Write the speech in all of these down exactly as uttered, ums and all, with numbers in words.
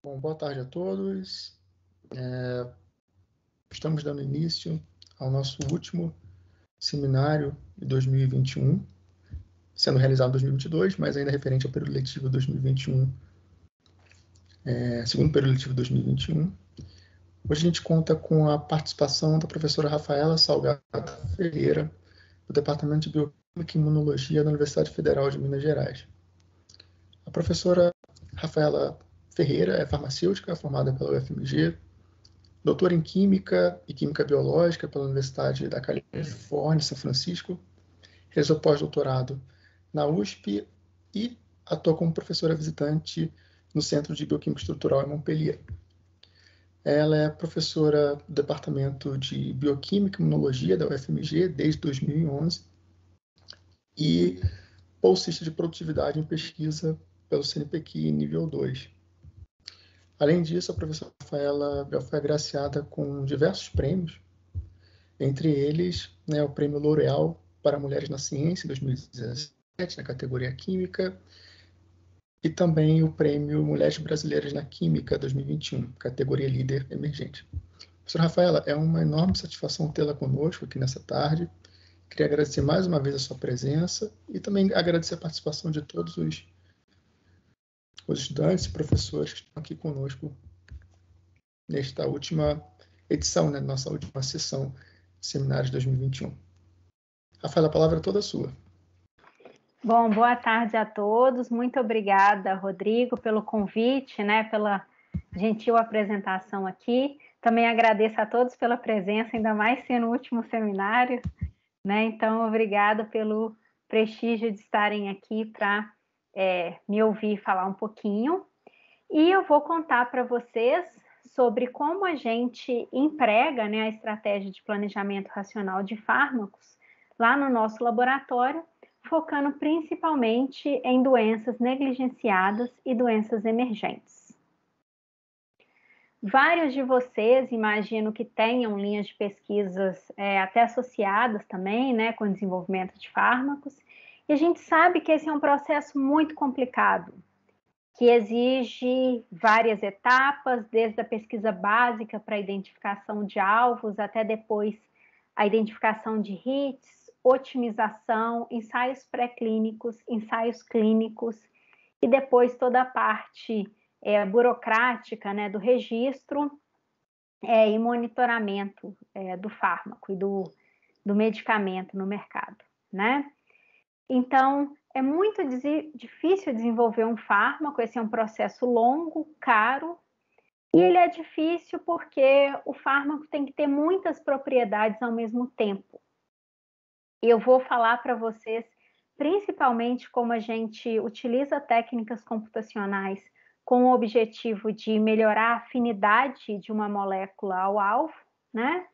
Bom, boa tarde a todos. É, estamos dando início ao nosso último seminário de dois mil e vinte e um, sendo realizado em dois mil e vinte e dois, mas ainda referente ao período letivo dois mil e vinte e um, é, segundo período letivo dois mil e vinte e um. Hoje a gente conta com a participação da professora Rafaela Salgado Ferreira, do Departamento de Bioquímica e Imunologia da Universidade Federal de Minas Gerais. A professora Rafaela Ferreira é farmacêutica, formada pela U F M G, doutora em Química e Química Biológica pela Universidade da Califórnia, São Francisco, realizou pós-doutorado na U S P e atua como professora visitante no Centro de Bioquímica Estrutural em Montpellier. Ela é professora do Departamento de Bioquímica e Imunologia da U F M G desde dois mil e onze e bolsista de produtividade em pesquisa pelo C N P Q nível dois. Além disso, a professora Rafaela já foi agraciada com diversos prêmios, entre eles, né, o Prêmio L'Oréal para Mulheres na Ciência, em dois mil e dezessete, na categoria Química, e também o Prêmio Mulheres Brasileiras na Química, dois mil e vinte e um, categoria Líder Emergente. Professora Rafaela, é uma enorme satisfação tê-la conosco aqui nessa tarde. Queria agradecer mais uma vez a sua presença e também agradecer a participação de todos os os estudantes e professores que estão aqui conosco nesta última edição, né, nossa última sessão de seminários dois mil e vinte e um. Rafaela, a palavra é toda sua. Bom, boa tarde a todos. Muito obrigada, Rodrigo, pelo convite, né, pela gentil apresentação aqui. Também agradeço a todos pela presença, ainda mais sendo o último seminário, né? Então, obrigado pelo prestígio de estarem aqui para É, me ouvir falar um pouquinho, e eu vou contar para vocês sobre como a gente emprega, né, a estratégia de planejamento racional de fármacos lá no nosso laboratório, focando principalmente em doenças negligenciadas e doenças emergentes. Vários de vocês, imagino que tenham linhas de pesquisas é, até associadas também, né, com o desenvolvimento de fármacos. E a gente sabe que esse é um processo muito complicado, que exige várias etapas, desde a pesquisa básica para a identificação de alvos, até depois a identificação de hits, otimização, ensaios pré-clínicos, ensaios clínicos, e depois toda a parte é, burocrática, né, do registro é, e monitoramento é, do fármaco e do, do medicamento no mercado, né? Então, é muito difícil desenvolver um fármaco, esse é um processo longo, caro, e ele é difícil porque o fármaco tem que ter muitas propriedades ao mesmo tempo. Eu vou falar para vocês, principalmente, como a gente utiliza técnicas computacionais com o objetivo de melhorar a afinidade de uma molécula ao alvo, né?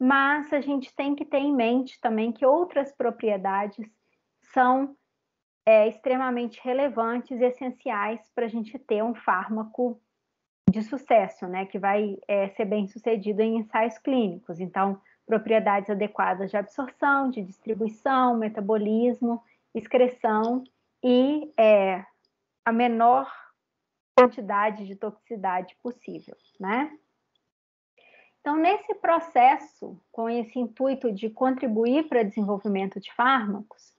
Mas a gente tem que ter em mente também que outras propriedades são é, extremamente relevantes e essenciais para a gente ter um fármaco de sucesso, né, que vai é, ser bem sucedido em ensaios clínicos. Então, propriedades adequadas de absorção, de distribuição, metabolismo, excreção e é, a menor quantidade de toxicidade possível, né? Então, nesse processo, com esse intuito de contribuir para o desenvolvimento de fármacos,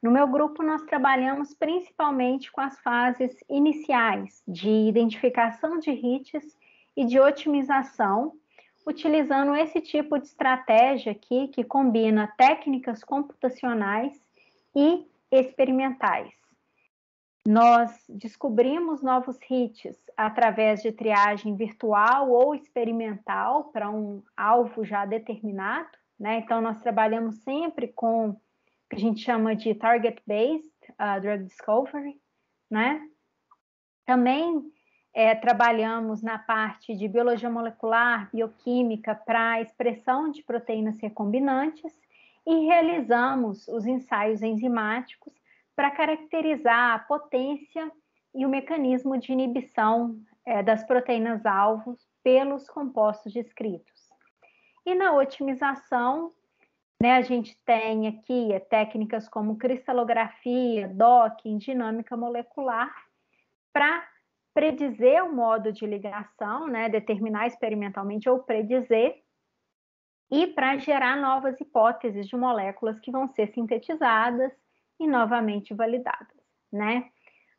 no meu grupo, nós trabalhamos principalmente com as fases iniciais de identificação de hits e de otimização, utilizando esse tipo de estratégia aqui, que combina técnicas computacionais e experimentais. Nós descobrimos novos hits através de triagem virtual ou experimental para um alvo já determinado, né? Então, nós trabalhamos sempre com que a gente chama de target-based uh, drug discovery, né? Também é, trabalhamos na parte de biologia molecular, bioquímica, para expressão de proteínas recombinantes e realizamos os ensaios enzimáticos para caracterizar a potência e o mecanismo de inibição é, das proteínas-alvos pelos compostos descritos. E na otimização, né, a gente tem aqui é, técnicas como cristalografia, docking, dinâmica molecular, para predizer o modo de ligação, né, determinar experimentalmente ou predizer, e para gerar novas hipóteses de moléculas que vão ser sintetizadas e novamente validadas, né?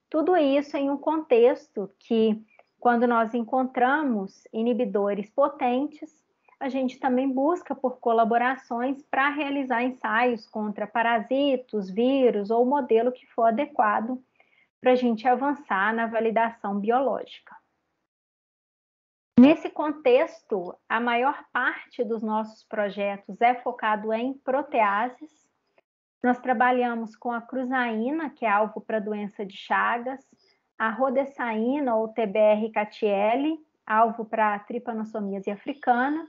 Tudo isso em um contexto que, quando nós encontramos inibidores potentes, a gente também busca por colaborações para realizar ensaios contra parasitos, vírus ou modelo que for adequado para a gente avançar na validação biológica. Nesse contexto, a maior parte dos nossos projetos é focado em proteases. Nós trabalhamos com a cruzaína, que é alvo para doença de Chagas, a rodessaína ou T B R C A T L, alvo para tripanossomíase africana,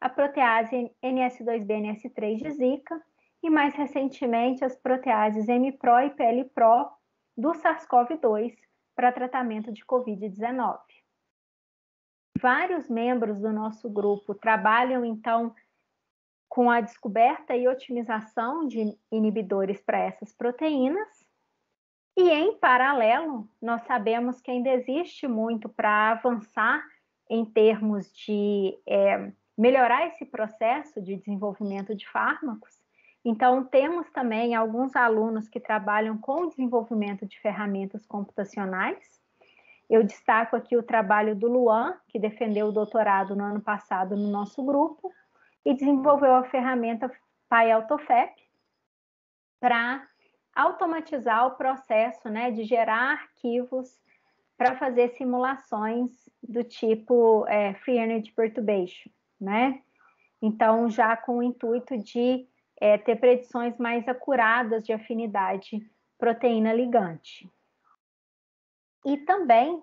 a protease N S dois B, N S três de Zika e, mais recentemente, as proteases M-PRO e P L-pro do SARS-CoV dois para tratamento de covid dezenove. Vários membros do nosso grupo trabalham, então, com a descoberta e otimização de inibidores para essas proteínas. E, em paralelo, nós sabemos que ainda existe muito para avançar em termos de é, melhorar esse processo de desenvolvimento de fármacos. Então, temos também alguns alunos que trabalham com o desenvolvimento de ferramentas computacionais. Eu destaco aqui o trabalho do Luan, que defendeu o doutorado no ano passado no nosso grupo, e desenvolveu a ferramenta PyAutoFEP para automatizar o processo, né, de gerar arquivos para fazer simulações do tipo é, Free Energy Perturbation, né? Então, já com o intuito de é, ter predições mais acuradas de afinidade proteína-ligante. E também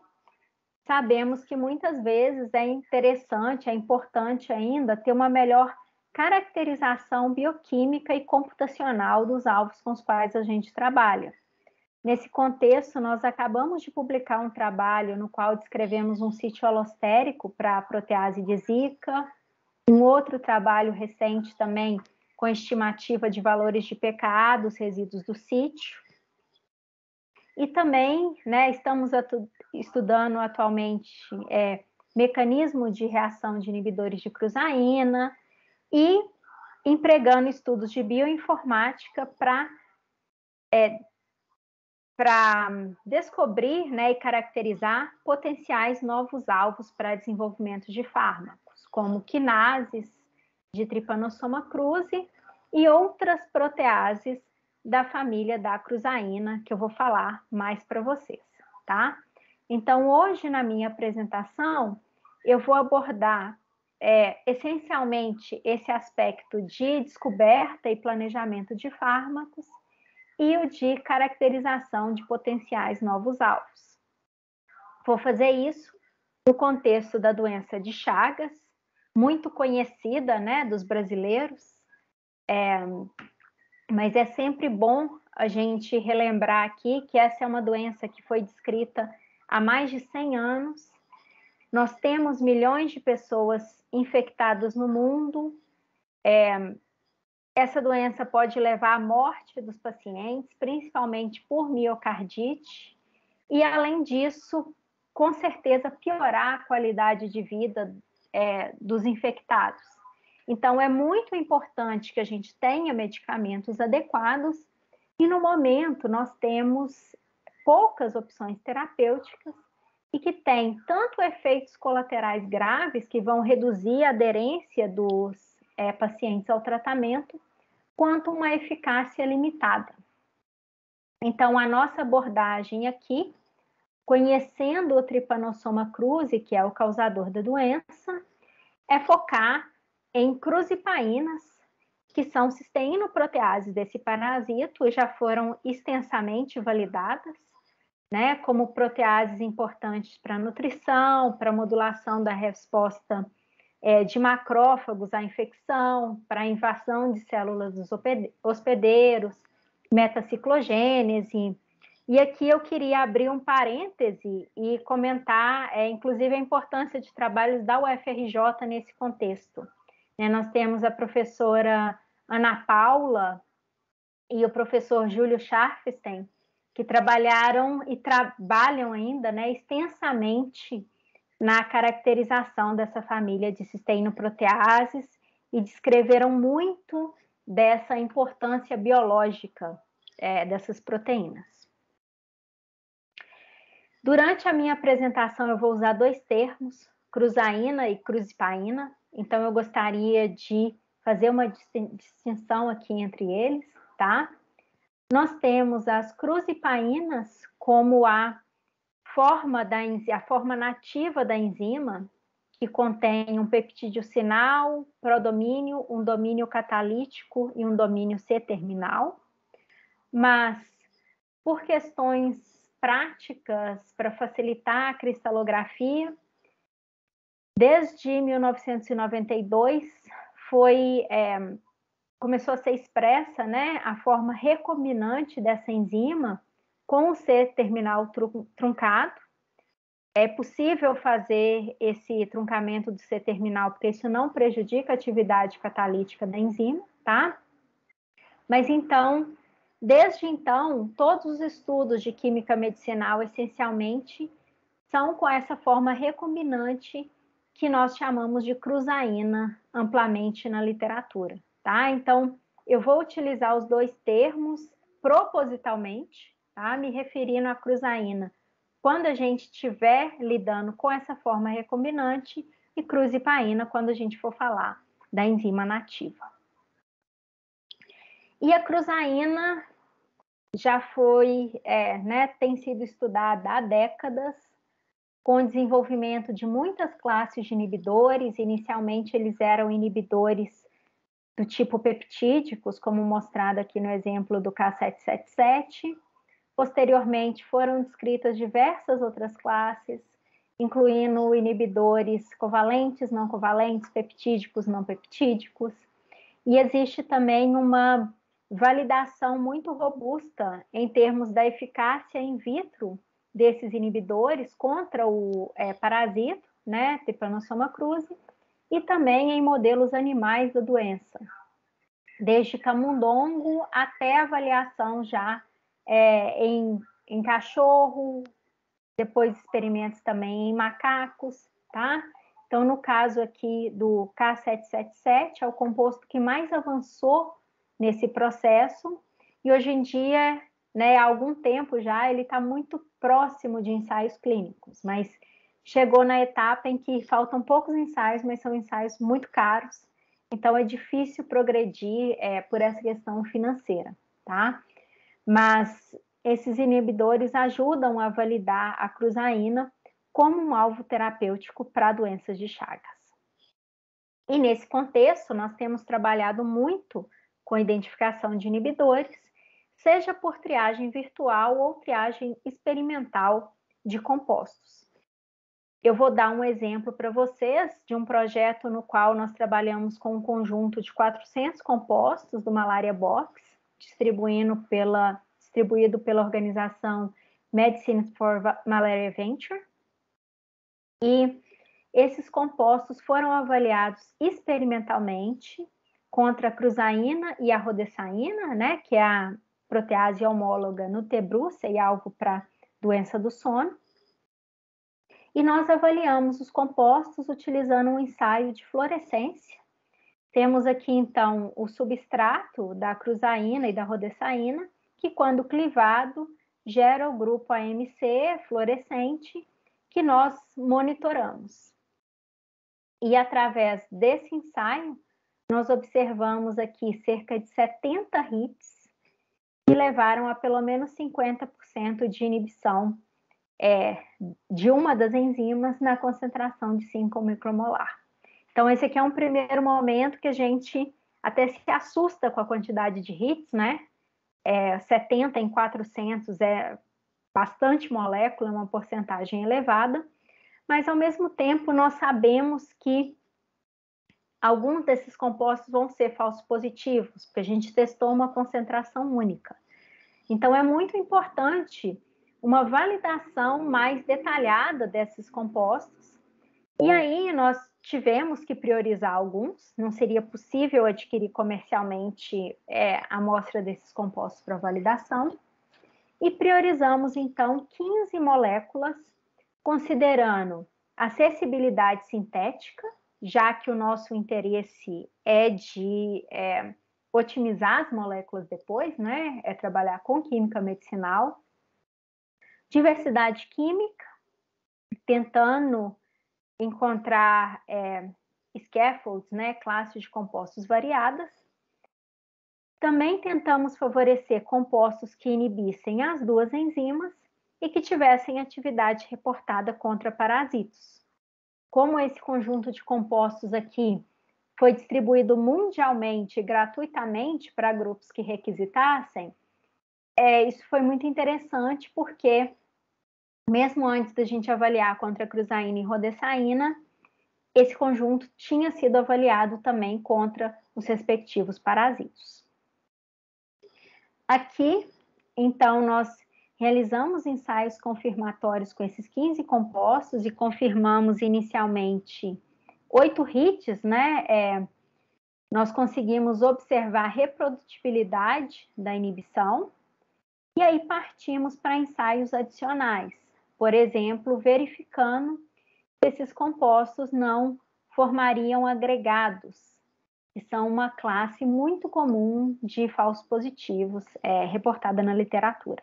sabemos que muitas vezes é interessante, é importante ainda ter uma melhor caracterização bioquímica e computacional dos alvos com os quais a gente trabalha. Nesse contexto, nós acabamos de publicar um trabalho no qual descrevemos um sítio holostérico para a protease de Zika, um outro trabalho recente também com estimativa de valores de pKa dos resíduos do sítio. E também, né, estamos atu- estudando atualmente é, mecanismo de reação de inibidores de cruzaína e empregando estudos de bioinformática para é, descobrir, né, e caracterizar potenciais novos alvos para desenvolvimento de fármacos, como quinases de Trypanosoma cruzi e outras proteases da família da cruzaína, que eu vou falar mais para vocês, tá? Então, hoje, na minha apresentação, eu vou abordar é, essencialmente esse aspecto de descoberta e planejamento de fármacos e o de caracterização de potenciais novos alvos. Vou fazer isso no contexto da doença de Chagas, muito conhecida, né, dos brasileiros, é, mas é sempre bom a gente relembrar aqui que essa é uma doença que foi descrita há mais de cem anos. Nós temos milhões de pessoas infectadas no mundo. É, essa doença pode levar à morte dos pacientes, principalmente por miocardite. E, além disso, com certeza, piorar a qualidade de vida é, dos infectados. Então, é muito importante que a gente tenha medicamentos adequados e, no momento, nós temos poucas opções terapêuticas e que têm tanto efeitos colaterais graves, que vão reduzir a aderência dos é, pacientes ao tratamento, quanto uma eficácia limitada. Então, a nossa abordagem aqui, conhecendo o Trypanosoma cruzi, que é o causador da doença, é focar em cruzipaínas, que são cisteínoproteases desse parasito e já foram extensamente validadas, né, como proteases importantes para nutrição, para modulação da resposta é, de macrófagos à infecção, para invasão de células dos hospedeiros, metaciclogênese. E aqui eu queria abrir um parêntese e comentar, é, inclusive, a importância de trabalhos da U F R J nesse contexto. Nós temos a professora Ana Paula e o professor Júlio Scharfstein, que trabalharam e trabalham ainda, né, extensamente na caracterização dessa família de cisteinoproteases e descreveram muito dessa importância biológica é, dessas proteínas. Durante a minha apresentação eu vou usar dois termos, cruzaína e cruzipaína, então eu gostaria de fazer uma distinção aqui entre eles, tá? Nós temos as cruzipaínas como a forma, da, a forma nativa da enzima, que contém um peptídeo sinal, prodomínio, um domínio catalítico e um domínio C-terminal, mas por questões práticas para facilitar a cristalografia, desde mil novecentos e noventa e dois foi, é, começou a ser expressa, né, a forma recombinante dessa enzima com o C-terminal truncado. É possível fazer esse truncamento do C-terminal, porque isso não prejudica a atividade catalítica da enzima, tá? Mas então, desde então, todos os estudos de química medicinal, essencialmente, são com essa forma recombinante que nós chamamos de cruzaína, amplamente na literatura, tá? Então, eu vou utilizar os dois termos propositalmente, tá? Me referindo à cruzaína quando a gente estiver lidando com essa forma recombinante e cruzipaína quando a gente for falar da enzima nativa. E a cruzaína já foi, é, né, tem sido estudada há décadas, com o desenvolvimento de muitas classes de inibidores. Inicialmente eles eram inibidores do tipo peptídicos, como mostrado aqui no exemplo do K setecentos e setenta e sete, Posteriormente, foram descritas diversas outras classes, incluindo inibidores covalentes, não covalentes, peptídicos, não peptídicos. E existe também uma validação muito robusta em termos da eficácia in vitro desses inibidores contra o é, parasito, né, Trypanosoma cruzi, e também em modelos animais da doença, desde camundongo até avaliação já É, em, em cachorro, depois experimentos também em macacos, tá? Então, no caso aqui do K setecentos e setenta e sete, é o composto que mais avançou nesse processo, e hoje em dia, né, há algum tempo já, ele está muito próximo de ensaios clínicos, mas chegou na etapa em que faltam poucos ensaios, mas são ensaios muito caros, então é difícil progredir é, por essa questão financeira, tá? Mas esses inibidores ajudam a validar a cruzaína como um alvo terapêutico para doenças de Chagas. E nesse contexto, nós temos trabalhado muito com a identificação de inibidores, seja por triagem virtual ou triagem experimental de compostos. Eu vou dar um exemplo para vocês de um projeto no qual nós trabalhamos com um conjunto de quatrocentos compostos do Malaria Box, distribuindo pela, distribuído pela organização Medicines for Malaria Venture. E esses compostos foram avaliados experimentalmente contra a cruzaína e a rodessaína, né, que é a protease homóloga no T-bruce e alvo para doença do sono. E nós avaliamos os compostos utilizando um ensaio de fluorescência. Temos aqui, então, o substrato da cruzaína e da rodessaína, que, quando clivado, gera o grupo A M C fluorescente, que nós monitoramos. E, através desse ensaio, nós observamos aqui cerca de setenta hits, que levaram a pelo menos cinquenta por cento de inibição é, de uma das enzimas na concentração de cinco micromolar. Então, esse aqui é um primeiro momento que a gente até se assusta com a quantidade de hits, né? É, setenta em quatrocentos é bastante molécula, é uma porcentagem elevada, mas, ao mesmo tempo, nós sabemos que alguns desses compostos vão ser falsos positivos, porque a gente testou uma concentração única. Então, é muito importante uma validação mais detalhada desses compostos. E aí, nós tivemos que priorizar alguns, não seria possível adquirir comercialmente é, a amostra desses compostos para validação, e priorizamos, então, quinze moléculas, considerando acessibilidade sintética, já que o nosso interesse é de é, otimizar as moléculas depois, né? É trabalhar com química medicinal. Diversidade química, tentando encontrar é, scaffolds, né? Classes de compostos variadas. Também tentamos favorecer compostos que inibissem as duas enzimas e que tivessem atividade reportada contra parasitos. Como esse conjunto de compostos aqui foi distribuído mundialmente, gratuitamente, para grupos que requisitassem, é, isso foi muito interessante porque, mesmo antes da gente avaliar contra cruzaína e rodessaína, esse conjunto tinha sido avaliado também contra os respectivos parasitos. Aqui, então, nós realizamos ensaios confirmatórios com esses quinze compostos e confirmamos inicialmente oito hits, né? É, nós conseguimos observar a reprodutibilidade da inibição e aí partimos para ensaios adicionais, por exemplo, verificando se esses compostos não formariam agregados, que são uma classe muito comum de falsos positivos, é, reportada na literatura.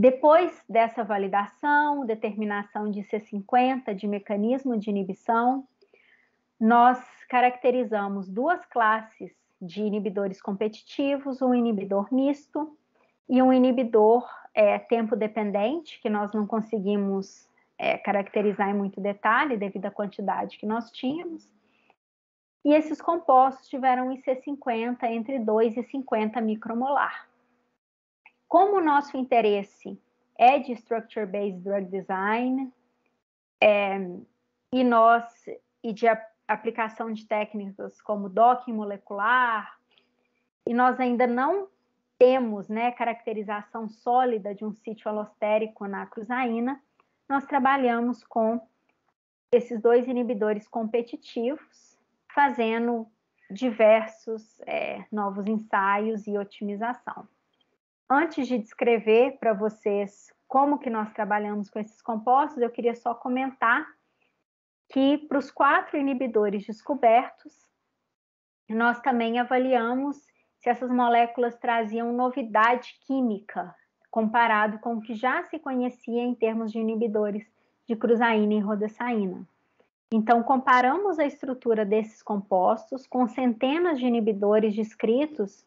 Depois dessa validação, determinação de C cinquenta de mecanismo de inibição, nós caracterizamos duas classes de inibidores competitivos, um inibidor misto e um inibidor é, tempo dependente, que nós não conseguimos é, caracterizar em muito detalhe devido à quantidade que nós tínhamos. E esses compostos tiveram um I C cinquenta entre dois e cinquenta micromolar. Como o nosso interesse é de Structure-Based Drug Design é, e, nós, e de a, aplicação de técnicas como docking molecular, e nós ainda não temos, né, caracterização sólida de um sítio alostérico na cruzaína, nós trabalhamos com esses dois inibidores competitivos, fazendo diversos é, novos ensaios e otimização. Antes de descrever para vocês como que nós trabalhamos com esses compostos, eu queria só comentar que para os quatro inibidores descobertos, nós também avaliamos se essas moléculas traziam novidade química, comparado com o que já se conhecia em termos de inibidores de cruzaína e rodessaína. Então, comparamos a estrutura desses compostos com centenas de inibidores descritos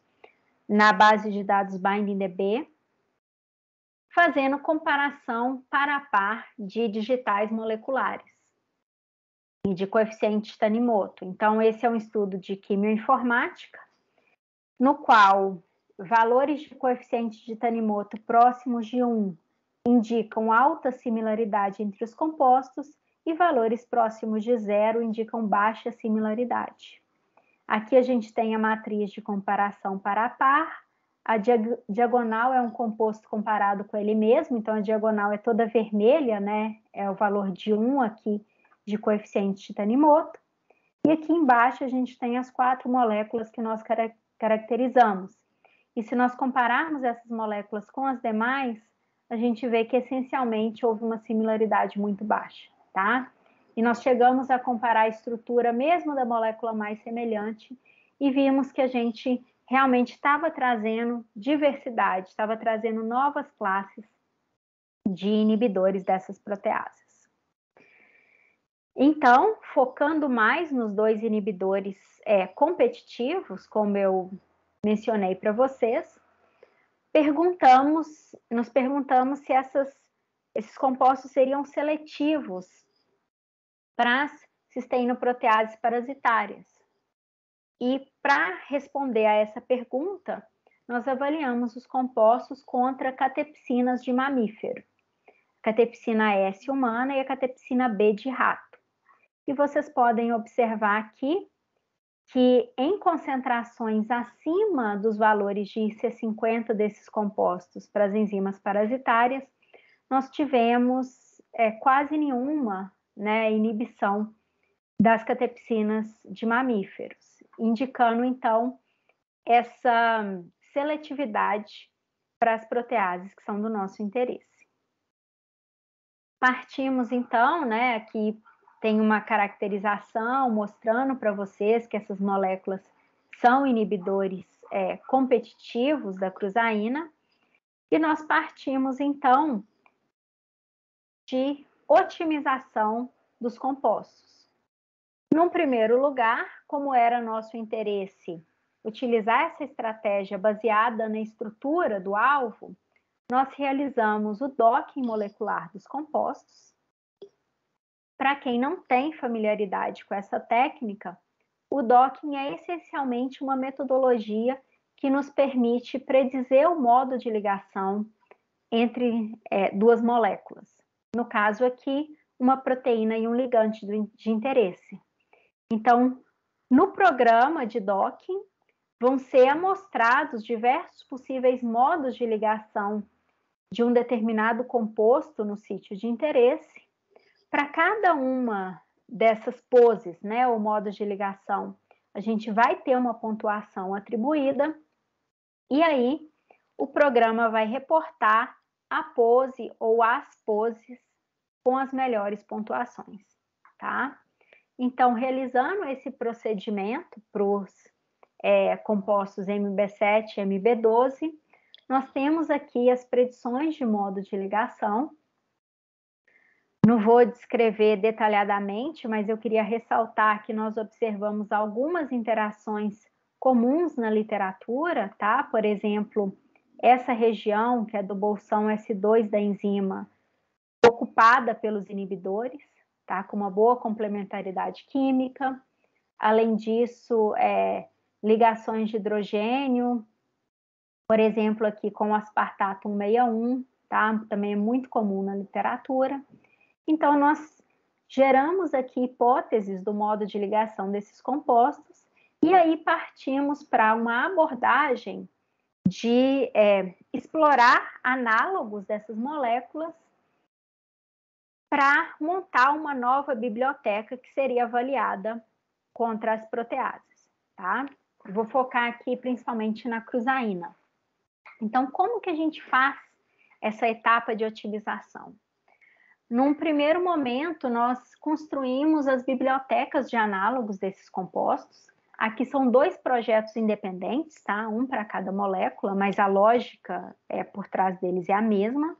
na base de dados BindingDB, fazendo comparação par a par de digitais moleculares e de coeficiente Tanimoto. Então, esse é um estudo de quimioinformática, no qual valores de coeficiente de Tanimoto próximos de um indicam alta similaridade entre os compostos e valores próximos de zero indicam baixa similaridade. Aqui a gente tem a matriz de comparação par a par, a diag- diagonal é um composto comparado com ele mesmo, então a diagonal é toda vermelha, né? É o valor de um aqui de coeficiente de Tanimoto. E aqui embaixo a gente tem as quatro moléculas que nós car- caracterizamos. E se nós compararmos essas moléculas com as demais, a gente vê que essencialmente houve uma similaridade muito baixa. Tá? E nós chegamos a comparar a estrutura mesmo da molécula mais semelhante e vimos que a gente realmente estava trazendo diversidade, estava trazendo novas classes de inibidores dessas proteasas. Então, focando mais nos dois inibidores é, competitivos, como eu mencionei para vocês, perguntamos, nos perguntamos se essas, esses compostos seriam seletivos para as cisteinoproteases parasitárias. E para responder a essa pergunta, nós avaliamos os compostos contra catepsinas de mamífero, catepsina S humana e a catepsina B de rato. E vocês podem observar aqui que em concentrações acima dos valores de I C cinquenta desses compostos para as enzimas parasitárias, nós tivemos é, quase nenhuma, né, inibição das catepsinas de mamíferos, indicando, então, essa seletividade para as proteases que são do nosso interesse. Partimos então, né, aqui tem uma caracterização mostrando para vocês que essas moléculas são inibidores é, competitivos da cruzaína, e nós partimos então de otimização dos compostos. Num primeiro lugar, como era nosso interesse utilizar essa estratégia baseada na estrutura do alvo, nós realizamos o docking molecular dos compostos. Para quem não tem familiaridade com essa técnica, o docking é essencialmente uma metodologia que nos permite predizer o modo de ligação entre é, duas moléculas. No caso aqui, uma proteína e um ligante de interesse. Então, no programa de docking, vão ser amostrados diversos possíveis modos de ligação de um determinado composto no sítio de interesse. Para cada uma dessas poses, né, ou modos de ligação, a gente vai ter uma pontuação atribuída, e aí o programa vai reportar a pose ou as poses com as melhores pontuações, tá? Então, realizando esse procedimento para os É, compostos M B sete e M B doze, nós temos aqui as predições de modo de ligação. Não vou descrever detalhadamente, mas eu queria ressaltar que nós observamos algumas interações comuns na literatura, tá? Por exemplo, essa região, que é do bolsão S dois da enzima, ocupada pelos inibidores, tá? Com uma boa complementaridade química. Além disso, é... ligações de hidrogênio, por exemplo, aqui com o aspartato um seis um, tá? Também é muito comum na literatura. Então, nós geramos aqui hipóteses do modo de ligação desses compostos e aí partimos para uma abordagem de é, explorar análogos dessas moléculas para montar uma nova biblioteca que seria avaliada contra as proteases, tá? Vou focar aqui principalmente na cruzaína. Então, como que a gente faz essa etapa de otimização? Num primeiro momento, nós construímos as bibliotecas de análogos desses compostos. Aqui são dois projetos independentes, tá? Um para cada molécula, mas a lógica é, por trás deles é a mesma.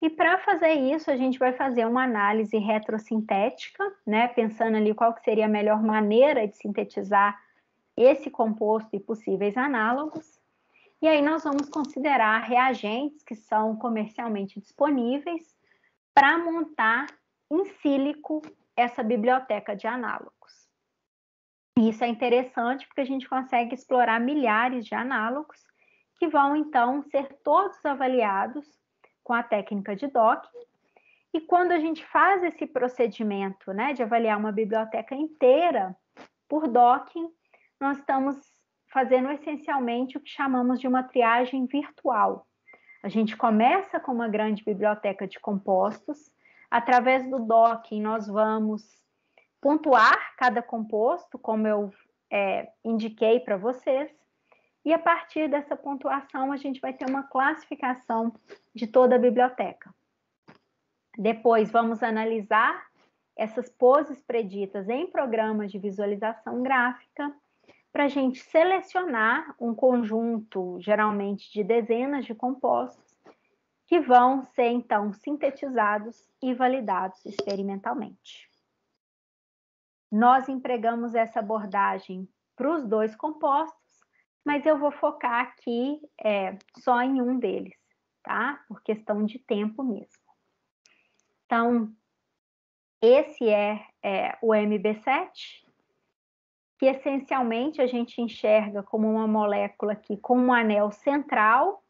E para fazer isso, a gente vai fazer uma análise retrosintética, né? Pensando ali qual que seria a melhor maneira de sintetizar esse composto e possíveis análogos, e aí nós vamos considerar reagentes que são comercialmente disponíveis para montar em sílico essa biblioteca de análogos. E isso é interessante porque a gente consegue explorar milhares de análogos que vão, então, ser todos avaliados com a técnica de docking. E quando a gente faz esse procedimento, né, de avaliar uma biblioteca inteira por docking, nós estamos fazendo essencialmente o que chamamos de uma triagem virtual. A gente começa com uma grande biblioteca de compostos. Através do docking, nós vamos pontuar cada composto, como eu é, indiquei para vocês. E a partir dessa pontuação, a gente vai ter uma classificação de toda a biblioteca. Depois, vamos analisar essas poses preditas em programas de visualização gráfica, para a gente selecionar um conjunto, geralmente de dezenas de compostos, que vão ser, então, sintetizados e validados experimentalmente. Nós empregamos essa abordagem para os dois compostos, mas eu vou focar aqui é, só em um deles, tá? Por questão de tempo mesmo. Então, esse é, é o M B sete, que essencialmente a gente enxerga como uma molécula aqui com um anel central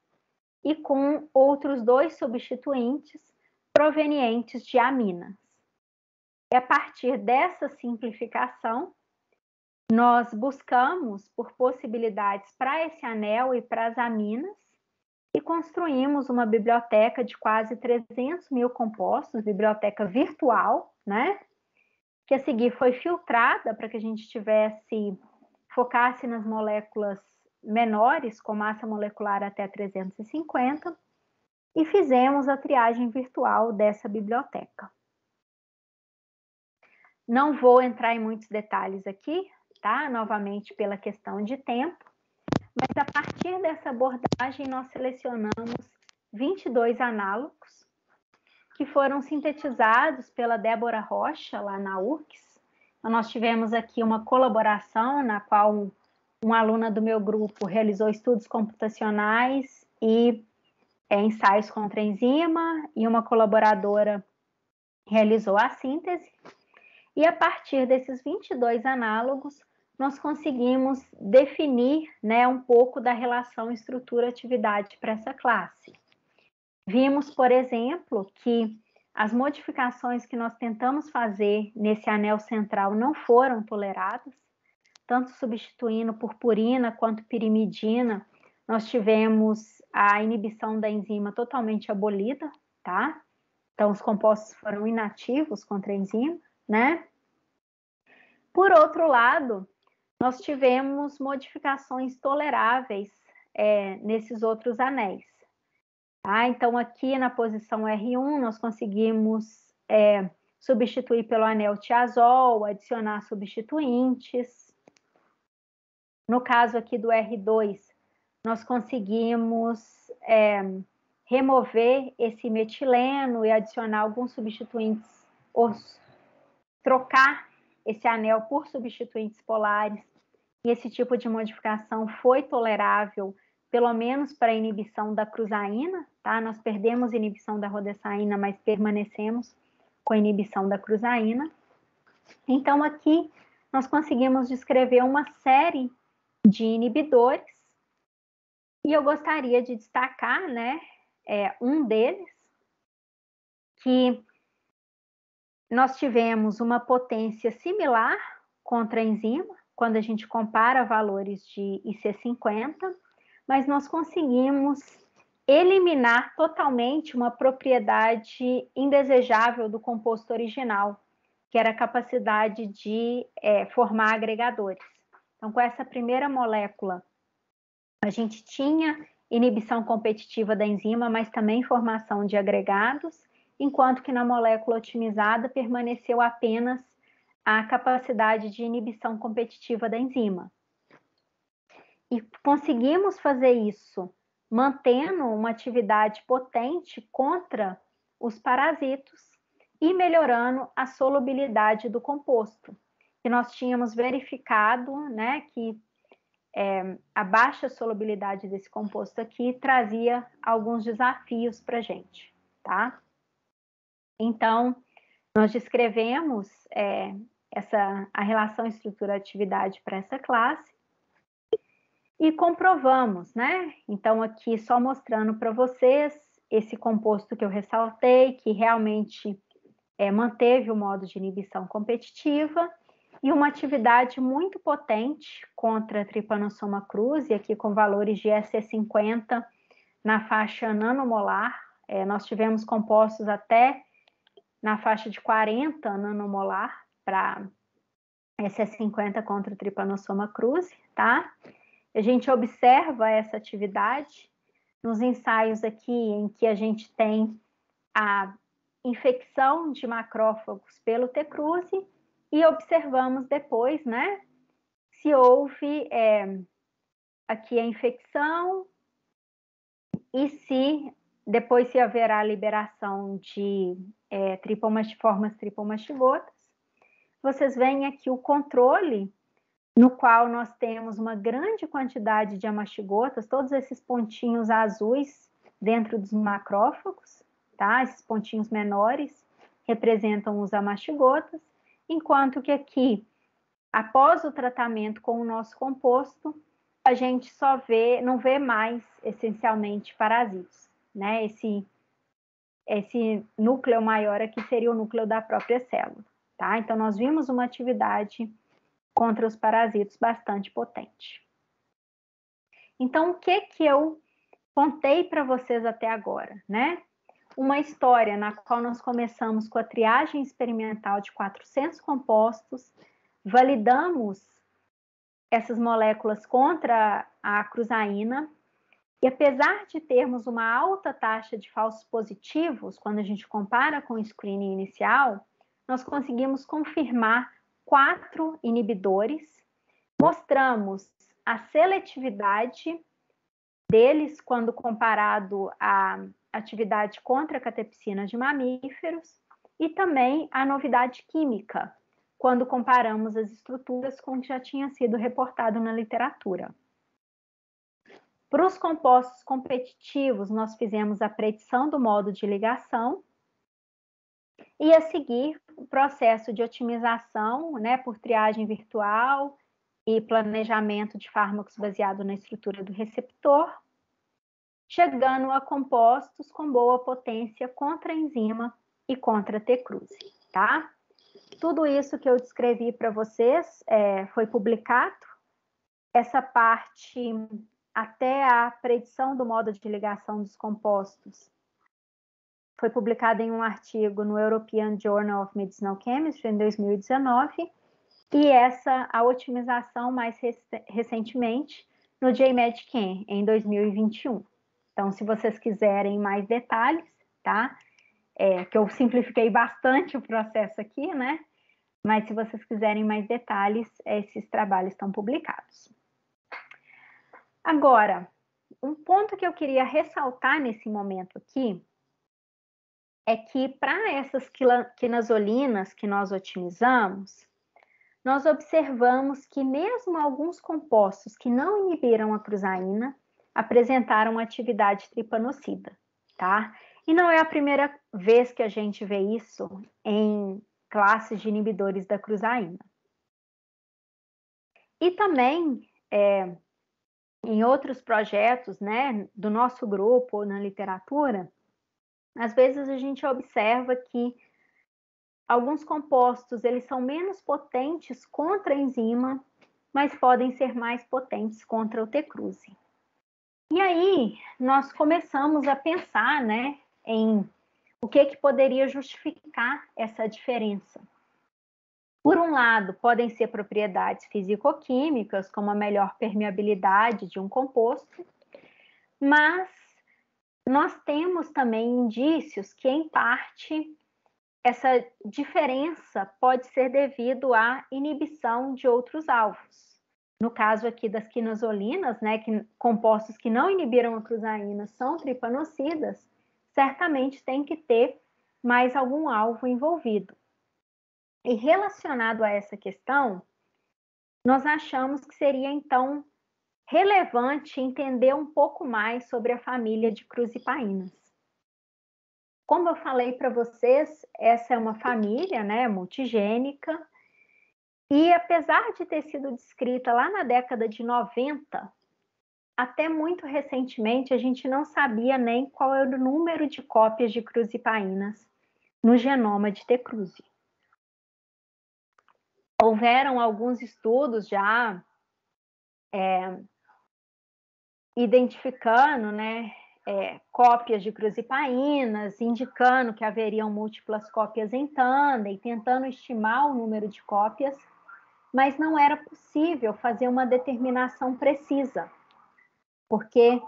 e com outros dois substituintes provenientes de aminas. E a partir dessa simplificação, nós buscamos por possibilidades para esse anel e para as aminas e construímos uma biblioteca de quase trezentos mil compostos, biblioteca virtual, né? Que a seguir foi filtrada para que a gente tivesse, focasse nas moléculas menores, com massa molecular até trezentos e cinquenta, e fizemos a triagem virtual dessa biblioteca. Não vou entrar em muitos detalhes aqui, tá? Novamente pela questão de tempo, mas a partir dessa abordagem nós selecionamos vinte e dois análogos que foram sintetizados pela Débora Rocha, lá na U F R J. Então, nós tivemos aqui uma colaboração na qual um, uma aluna do meu grupo realizou estudos computacionais e é, ensaios contra enzima, e uma colaboradora realizou a síntese. E a partir desses vinte e dois análogos, nós conseguimos definir, né, um pouco da relação estrutura-atividade para essa classe. Vimos, por exemplo, que as modificações que nós tentamos fazer nesse anel central não foram toleradas, tanto substituindo por purina quanto pirimidina, nós tivemos a inibição da enzima totalmente abolida, tá? Então, os compostos foram inativos contra a enzima, né? Por outro lado, nós tivemos modificações toleráveis é, nesses outros anéis. Tá? Então, aqui na posição R um, nós conseguimos é, substituir pelo anel tiazol, adicionar substituintes. No caso aqui do R dois, nós conseguimos é, remover esse metileno e adicionar alguns substituintes, ou trocar esse anel por substituintes polares, e esse tipo de modificação foi tolerável, pelo menos para a inibição da cruzaína, tá? Nós perdemos a inibição da rodessaína, mas permanecemos com a inibição da cruzaína. Então, aqui nós conseguimos descrever uma série de inibidores, e eu gostaria de destacar, né, é, um deles, que nós tivemos uma potência similar contra a enzima, quando a gente compara valores de I C cinquenta, mas nós conseguimos eliminar totalmente uma propriedade indesejável do composto original, que era a capacidade de é, formar agregadores. Então, com essa primeira molécula, a gente tinha inibição competitiva da enzima, mas também formação de agregados, enquanto que na molécula otimizada permaneceu apenas a capacidade de inibição competitiva da enzima. E conseguimos fazer isso mantendo uma atividade potente contra os parasitos e melhorando a solubilidade do composto. E nós tínhamos verificado, né, que é, a baixa solubilidade desse composto aqui trazia alguns desafios para a gente, tá? Então, nós descrevemos é, essa, a relação estrutura-atividade para essa classe e comprovamos, né? Então, aqui só mostrando para vocês esse composto que eu ressaltei, que realmente é, manteve o modo de inibição competitiva e uma atividade muito potente contra a Trypanosoma cruzi, aqui com valores de E C cinquenta na faixa nanomolar. É, nós tivemos compostos até na faixa de quarenta nanomolar para E C cinquenta contra o Trypanosoma cruzi, tá? A gente observa essa atividade nos ensaios aqui em que a gente tem a infecção de macrófagos pelo T. cruzi e observamos depois, né, se houve é, aqui a infecção e se depois se haverá liberação de é, tripomastiformes, tripomastigotas. Vocês veem aqui o controle, no qual nós temos uma grande quantidade de amastigotas, todos esses pontinhos azuis dentro dos macrófagos, tá? Esses pontinhos menores representam os amastigotas, enquanto que aqui, após o tratamento com o nosso composto, a gente só vê, não vê mais essencialmente parasitos, né? Esse, esse núcleo maior aqui seria o núcleo da própria célula, tá? Então, nós vimos uma atividade contra os parasitos bastante potente. Então, o que que eu contei para vocês até agora, né? Uma história na qual nós começamos com a triagem experimental de quatrocentos compostos, validamos essas moléculas contra a cruzaína, e apesar de termos uma alta taxa de falsos positivos, quando a gente compara com o screening inicial, nós conseguimos confirmar quatro inibidores, mostramos a seletividade deles quando comparado à atividade contra catepsinas de mamíferos e também a novidade química, quando comparamos as estruturas com o que já tinha sido reportado na literatura. Para os compostos competitivos, nós fizemos a predição do modo de ligação e, a seguir, o processo de otimização, né, por triagem virtual e planejamento de fármacos baseado na estrutura do receptor, chegando a compostos com boa potência contra enzima e contra T-cruzi, tá? Tudo isso que eu descrevi para vocês é, foi publicado. Essa parte até a predição do modo de ligação dos compostos foi publicada em um artigo no European Journal of Medicinal Chemistry em dois mil e dezenove, e essa, a otimização mais rec recentemente no J M E D Chem em dois mil e vinte e um. Então, se vocês quiserem mais detalhes, tá? É, que eu simplifiquei bastante o processo aqui, né? Mas se vocês quiserem mais detalhes, esses trabalhos estão publicados. Agora, um ponto que eu queria ressaltar nesse momento aqui é que para essas quinazolinas que nós otimizamos, nós observamos que mesmo alguns compostos que não inibiram a cruzaína apresentaram atividade tripanocida, tá? E não é a primeira vez que a gente vê isso em classes de inibidores da cruzaína. E também, é, em outros projetos, né, do nosso grupo, na literatura, às vezes a gente observa que alguns compostos, eles são menos potentes contra a enzima, mas podem ser mais potentes contra o T-cruzi. E aí, nós começamos a pensar, né, em o que, que poderia justificar essa diferença. Por um lado, podem ser propriedades físico-químicas, como a melhor permeabilidade de um composto, mas nós temos também indícios que, em parte, essa diferença pode ser devido à inibição de outros alvos. No caso aqui das quinazolinas, né, que compostos que não inibiram a cruzaína são tripanocidas, certamente tem que ter mais algum alvo envolvido. E relacionado a essa questão, nós achamos que seria, então, relevante entender um pouco mais sobre a família de cruzipaínas. Como eu falei para vocês, essa é uma família, né, multigênica, e apesar de ter sido descrita lá na década de noventa, até muito recentemente, a gente não sabia nem qual era o número de cópias de cruzipaínas no genoma de T-cruzi. Houveram alguns estudos já é, identificando, né, é, cópias de cruzipaínas, indicando que haveriam múltiplas cópias em tandem, tentando estimar o número de cópias, mas não era possível fazer uma determinação precisa. Porque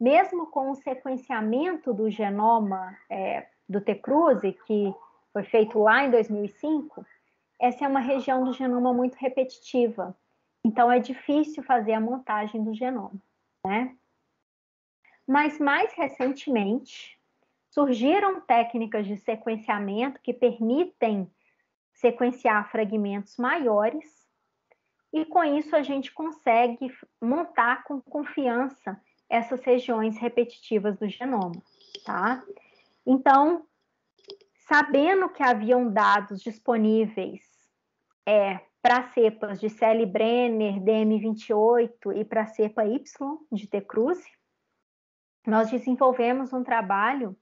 mesmo com o sequenciamento do genoma é, do T-cruzi, que foi feito lá em dois mil e cinco, essa é uma região do genoma muito repetitiva. Então, é difícil fazer a montagem do genoma, né? Mas, mais recentemente, surgiram técnicas de sequenciamento que permitem sequenciar fragmentos maiores, e com isso a gente consegue montar com confiança essas regiões repetitivas do genoma, tá? Então, sabendo que haviam dados disponíveis é, para cepas de Celebrenner, D M vinte e oito e para a cepa Y de T-cruzi, nós desenvolvemos um trabalho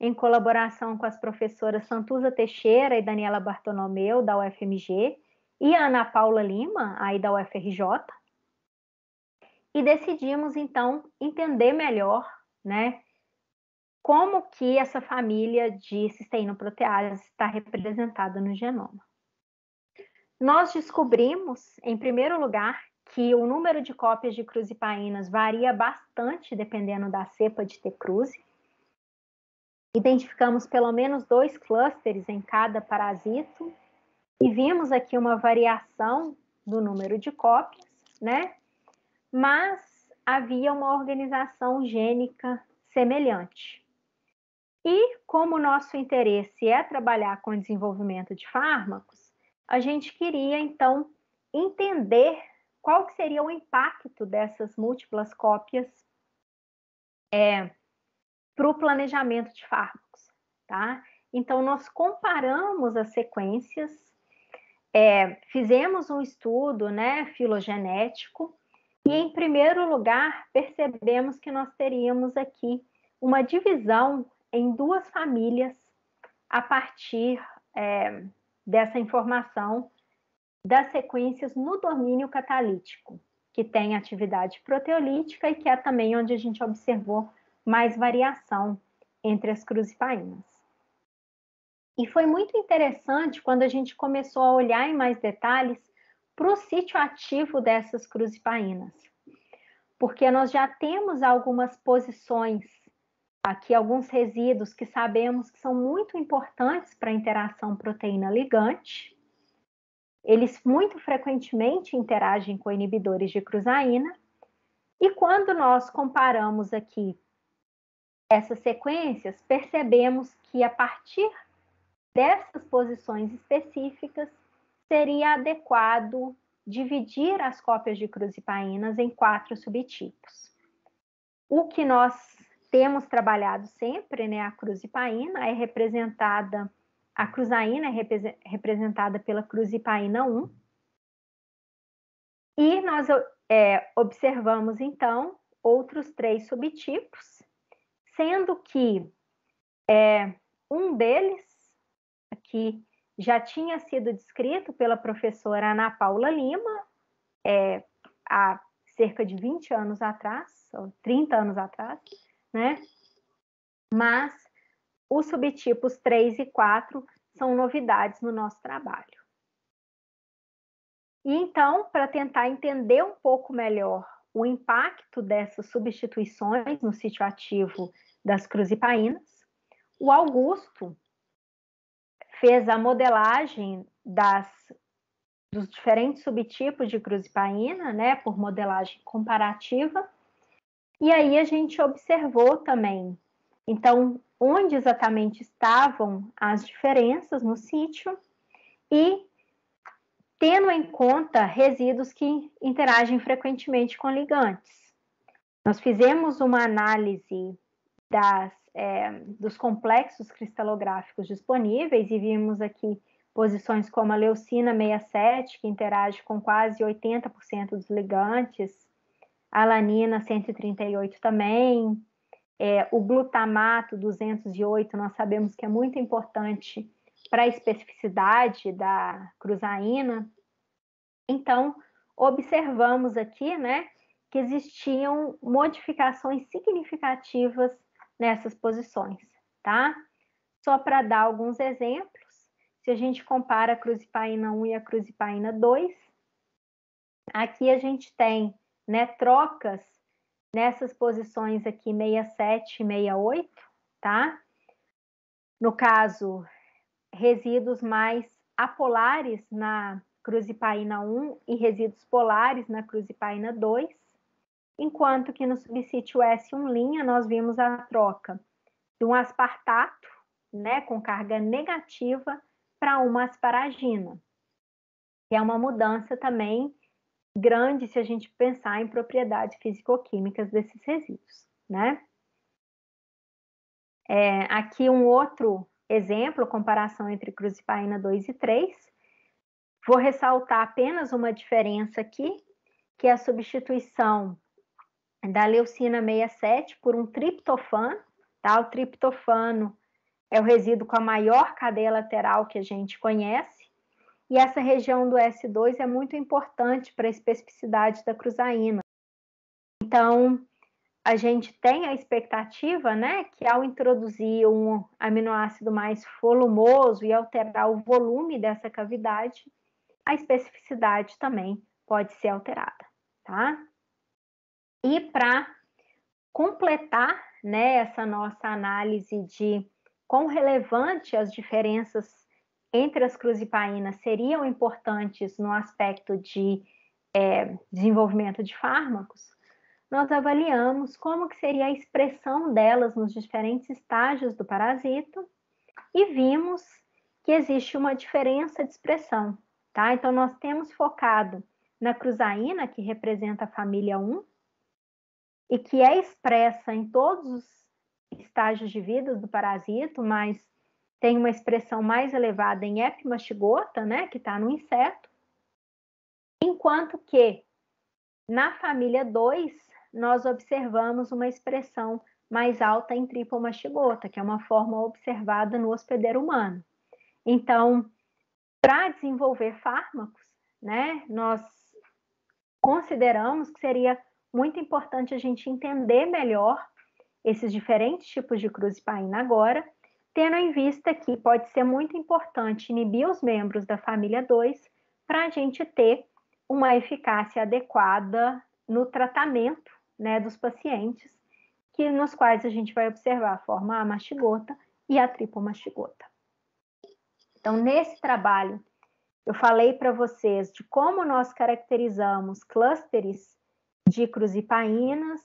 em colaboração com as professoras Santuza Teixeira e Daniela Bartolomeu, da U F M G, e a Ana Paula Lima, aí da U F R J, e decidimos, então, entender melhor, né, como que essa família de cisteinoproteases está representada no genoma. Nós descobrimos, em primeiro lugar, que o número de cópias de cruzipaínas varia bastante dependendo da cepa de T. cruzi. Identificamos pelo menos dois clusters em cada parasito e vimos aqui uma variação do número de cópias, né? Mas havia uma organização gênica semelhante. E como o nosso interesse é trabalhar com o desenvolvimento de fármacos, a gente queria, então, entender qual que seria o impacto dessas múltiplas cópias é, para o planejamento de fármacos, tá? Então, nós comparamos as sequências, é, fizemos um estudo, né, filogenético, e, em primeiro lugar, percebemos que nós teríamos aqui uma divisão em duas famílias a partir é, dessa informação das sequências no domínio catalítico, que tem atividade proteolítica e que é também onde a gente observou mais variação entre as cruzipaínas. E foi muito interessante quando a gente começou a olhar em mais detalhes para o sítio ativo dessas cruzipaínas, porque nós já temos algumas posições, aqui alguns resíduos que sabemos que são muito importantes para a interação proteína-ligante. Eles muito frequentemente interagem com inibidores de cruzaína. E quando nós comparamos aqui essas sequências, percebemos que a partir dessas posições específicas, seria adequado dividir as cópias de cruzipaínas em quatro subtipos. O que nós temos trabalhado sempre, né, a cruzipaína é representada... A cruzaína é representada pela cruzipaína um. E nós é, observamos, então, outros três subtipos, sendo que é, um deles, aqui, já tinha sido descrito pela professora Ana Paula Lima, é, há cerca de vinte anos atrás, ou trinta anos atrás, né? Mas os subtipos três e quatro são novidades no nosso trabalho. E então, para tentar entender um pouco melhor o impacto dessas substituições no sítio ativo das cruzipaínas, o Augusto fez a modelagem das, dos diferentes subtipos de cruzipaína, né, por modelagem comparativa, e aí a gente observou também, então, onde exatamente estavam as diferenças no sítio e tendo em conta resíduos que interagem frequentemente com ligantes. Nós fizemos uma análise das, é, dos complexos cristalográficos disponíveis e vimos aqui posições como a leucina sessenta e sete, que interage com quase oitenta por cento dos ligantes, a alanina cento e trinta e oito também, É, o glutamato duzentos e oito, nós sabemos que é muito importante para a especificidade da cruzaína. Então, observamos aqui, né, que existiam modificações significativas nessas posições, tá? Só para dar alguns exemplos, se a gente compara a cruzipaína um e a cruzipaína dois, aqui a gente tem, né, trocas nessas posições aqui, sessenta e sete e sessenta e oito, tá? No caso, resíduos mais apolares na cruzipaína um e resíduos polares na cruzipaína dois, enquanto que no subsítio S um' nós vimos a troca de um aspartato, né, com carga negativa para uma asparagina, que é uma mudança também grande se a gente pensar em propriedades físico-químicas desses resíduos, né? É, aqui um outro exemplo, comparação entre cruzipaína dois e três. Vou ressaltar apenas uma diferença aqui, que é a substituição da leucina sessenta e sete por um triptofano, tá? O triptofano é o resíduo com a maior cadeia lateral que a gente conhece, e essa região do S dois é muito importante para a especificidade da cruzaína. Então, a gente tem a expectativa, né, que ao introduzir um aminoácido mais volumoso e alterar o volume dessa cavidade, a especificidade também pode ser alterada. tá? E para completar, né, essa nossa análise de quão relevante as diferenças entre as cruzipaínas seriam importantes no aspecto de é, desenvolvimento de fármacos, nós avaliamos como que seria a expressão delas nos diferentes estágios do parasito e vimos que existe uma diferença de expressão, tá? Então, nós temos focado na cruzaína, que representa a família um, e que é expressa em todos os estágios de vida do parasito, mas tem uma expressão mais elevada em epimastigota, né, que está no inseto, enquanto que na família dois nós observamos uma expressão mais alta em tripomastigota, que é uma forma observada no hospedeiro humano. Então, para desenvolver fármacos, né, nós consideramos que seria muito importante a gente entender melhor esses diferentes tipos de cruzipaína agora, tendo em vista que pode ser muito importante inibir os membros da família dois para a gente ter uma eficácia adequada no tratamento, né, dos pacientes, que, nos quais a gente vai observar a forma amastigota e a tripomastigota. Então, nesse trabalho, eu falei para vocês de como nós caracterizamos clusteres de cruzipaínas,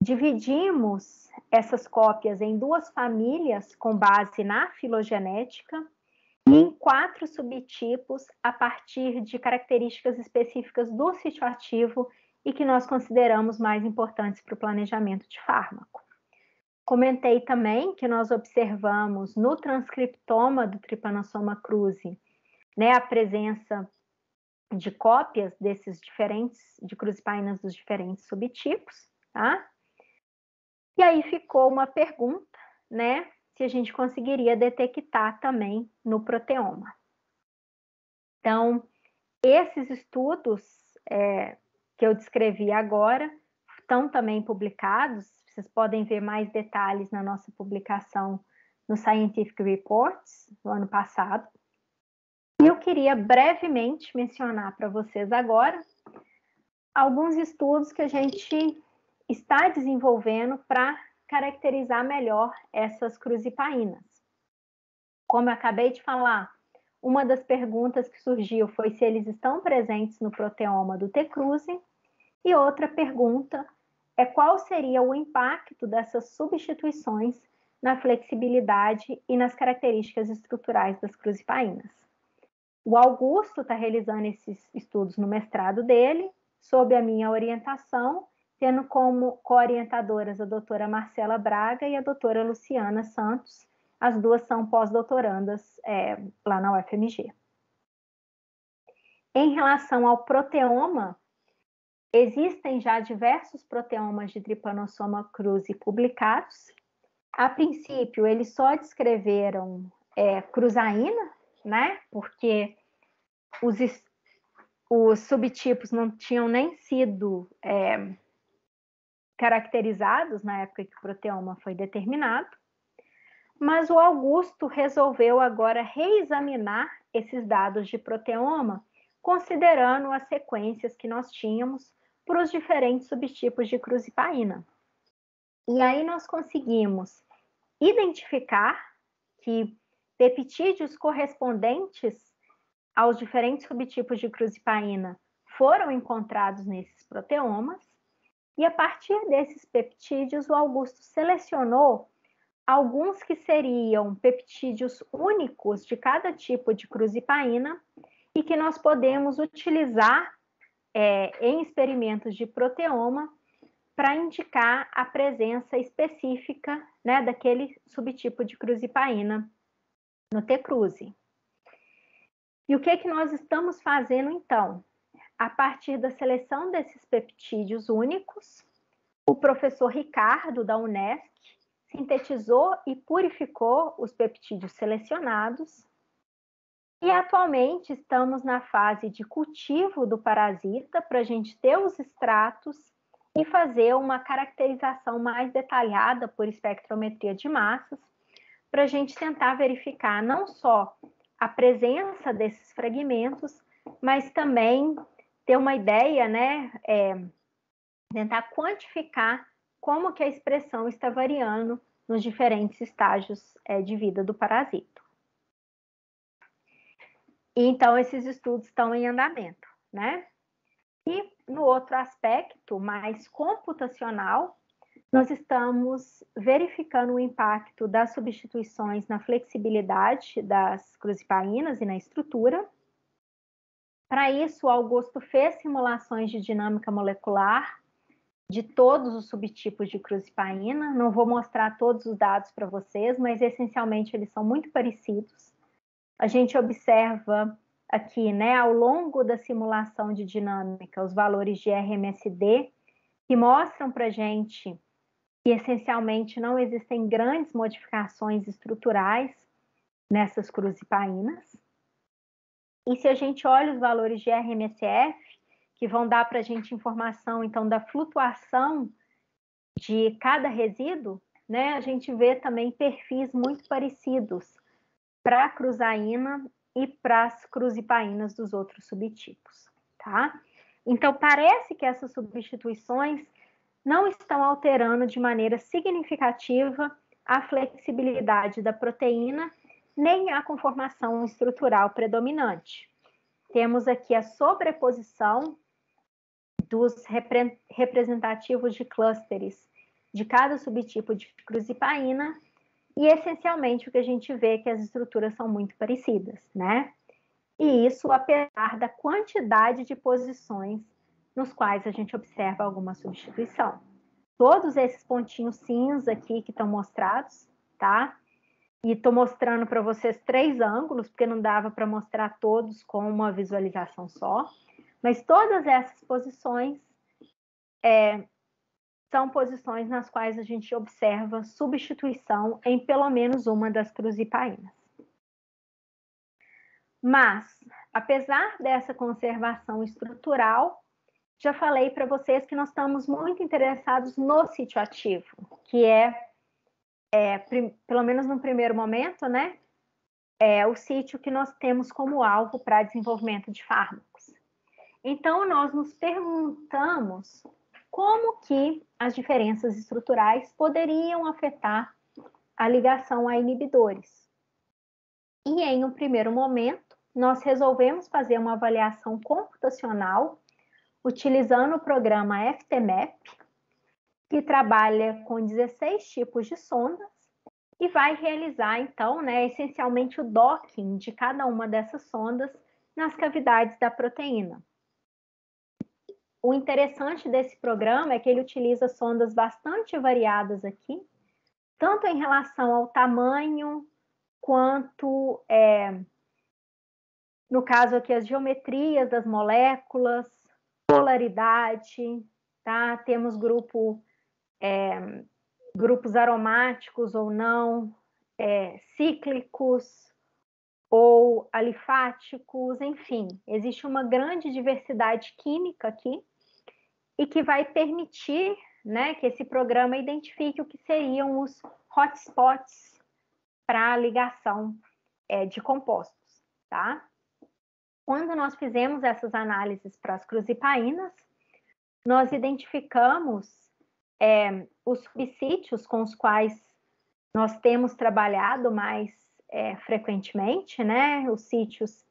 dividimos essas cópias em duas famílias com base na filogenética e em quatro subtipos a partir de características específicas do sítio ativo e que nós consideramos mais importantes para o planejamento de fármaco. Comentei também que nós observamos no transcriptoma do Trypanosoma cruzi, né, a presença de cópias desses diferentes, de cruzipaínas dos diferentes subtipos, tá? E aí ficou uma pergunta, né, se a gente conseguiria detectar também no proteoma. Então, esses estudos é, que eu descrevi agora estão também publicados, vocês podem ver mais detalhes na nossa publicação no Scientific Reports, do ano passado. E eu queria brevemente mencionar para vocês agora alguns estudos que a gente está desenvolvendo para caracterizar melhor essas cruzipaínas. Como eu acabei de falar, uma das perguntas que surgiu foi se eles estão presentes no proteoma do T-cruzi, e outra pergunta é qual seria o impacto dessas substituições na flexibilidade e nas características estruturais das cruzipaínas. O Augusto está realizando esses estudos no mestrado dele, sob a minha orientação, tendo como co-orientadoras a doutora Marcela Braga e a doutora Luciana Santos. As duas são pós-doutorandas é, lá na U F M G. Em relação ao proteoma, existem já diversos proteomas de Trypanosoma cruzi publicados. A princípio, eles só descreveram é, cruzaína, né? Porque os, os subtipos não tinham nem sido É, caracterizados na época que o proteoma foi determinado, mas o Augusto resolveu agora reexaminar esses dados de proteoma, considerando as sequências que nós tínhamos para os diferentes subtipos de cruzipaína. E aí nós conseguimos identificar que peptídeos correspondentes aos diferentes subtipos de cruzipaína foram encontrados nesses proteomas, e a partir desses peptídeos, o Augusto selecionou alguns que seriam peptídeos únicos de cada tipo de cruzipaína e que nós podemos utilizar é, em experimentos de proteoma para indicar a presença específica, né, daquele subtipo de cruzipaína no T-cruzi. E o que, que nós estamos fazendo então? A partir da seleção desses peptídeos únicos, o professor Ricardo, da Unesc, sintetizou e purificou os peptídeos selecionados e atualmente estamos na fase de cultivo do parasita para a gente ter os extratos e fazer uma caracterização mais detalhada por espectrometria de massas para a gente tentar verificar não só a presença desses fragmentos, mas também ter uma ideia, né, é, tentar quantificar como que a expressão está variando nos diferentes estágios é, de vida do parasito. E, então, esses estudos estão em andamento, né? E no outro aspecto, mais computacional, nós estamos verificando o impacto das substituições na flexibilidade das cruzipaínas e na estrutura. Para isso, o Augusto fez simulações de dinâmica molecular de todos os subtipos de cruzipaína. Não vou mostrar todos os dados para vocês, mas essencialmente eles são muito parecidos. A gente observa aqui, né, ao longo da simulação de dinâmica, os valores de R M S D, que mostram para a gente que essencialmente não existem grandes modificações estruturais nessas cruzipaínas. E se a gente olha os valores de R M S F, que vão dar para a gente informação, então, da flutuação de cada resíduo, né, a gente vê também perfis muito parecidos para a cruzaína e para as cruzipaínas dos outros subtipos, tá? Então, parece que essas substituições não estão alterando de maneira significativa a flexibilidade da proteína nem a conformação estrutural predominante. Temos aqui a sobreposição dos repre- representativos de clusteres de cada subtipo de cruzipaína e, essencialmente, o que a gente vê é que as estruturas são muito parecidas, né? E isso apesar da quantidade de posições nos quais a gente observa alguma substituição. Todos esses pontinhos cinza aqui que estão mostrados, tá? E estou mostrando para vocês três ângulos, porque não dava para mostrar todos com uma visualização só. Mas todas essas posições é, são posições nas quais a gente observa substituição em pelo menos uma das cruzipaínas. Mas, apesar dessa conservação estrutural, já falei para vocês que nós estamos muito interessados no sítio ativo, que é, é prim, pelo menos no primeiro momento, né, é o sítio que nós temos como alvo para desenvolvimento de fármacos. Então, nós nos perguntamos como que as diferenças estruturais poderiam afetar a ligação a inibidores. E, em um primeiro momento, nós resolvemos fazer uma avaliação computacional utilizando o programa F T M A P, que trabalha com dezesseis tipos de sondas e vai realizar, então, né, essencialmente o docking de cada uma dessas sondas nas cavidades da proteína. O interessante desse programa é que ele utiliza sondas bastante variadas aqui, tanto em relação ao tamanho, quanto... É, no caso aqui, as geometrias das moléculas, polaridade, tá? Temos grupo, é, grupos aromáticos ou não, é, cíclicos ou alifáticos, enfim. Existe uma grande diversidade química aqui e que vai permitir, né, que esse programa identifique o que seriam os hotspots para a ligação, é, de compostos, tá? Quando nós fizemos essas análises para as cruzipaínas, nós identificamos é, os subsítios com os quais nós temos trabalhado mais é, frequentemente, né? Os sítios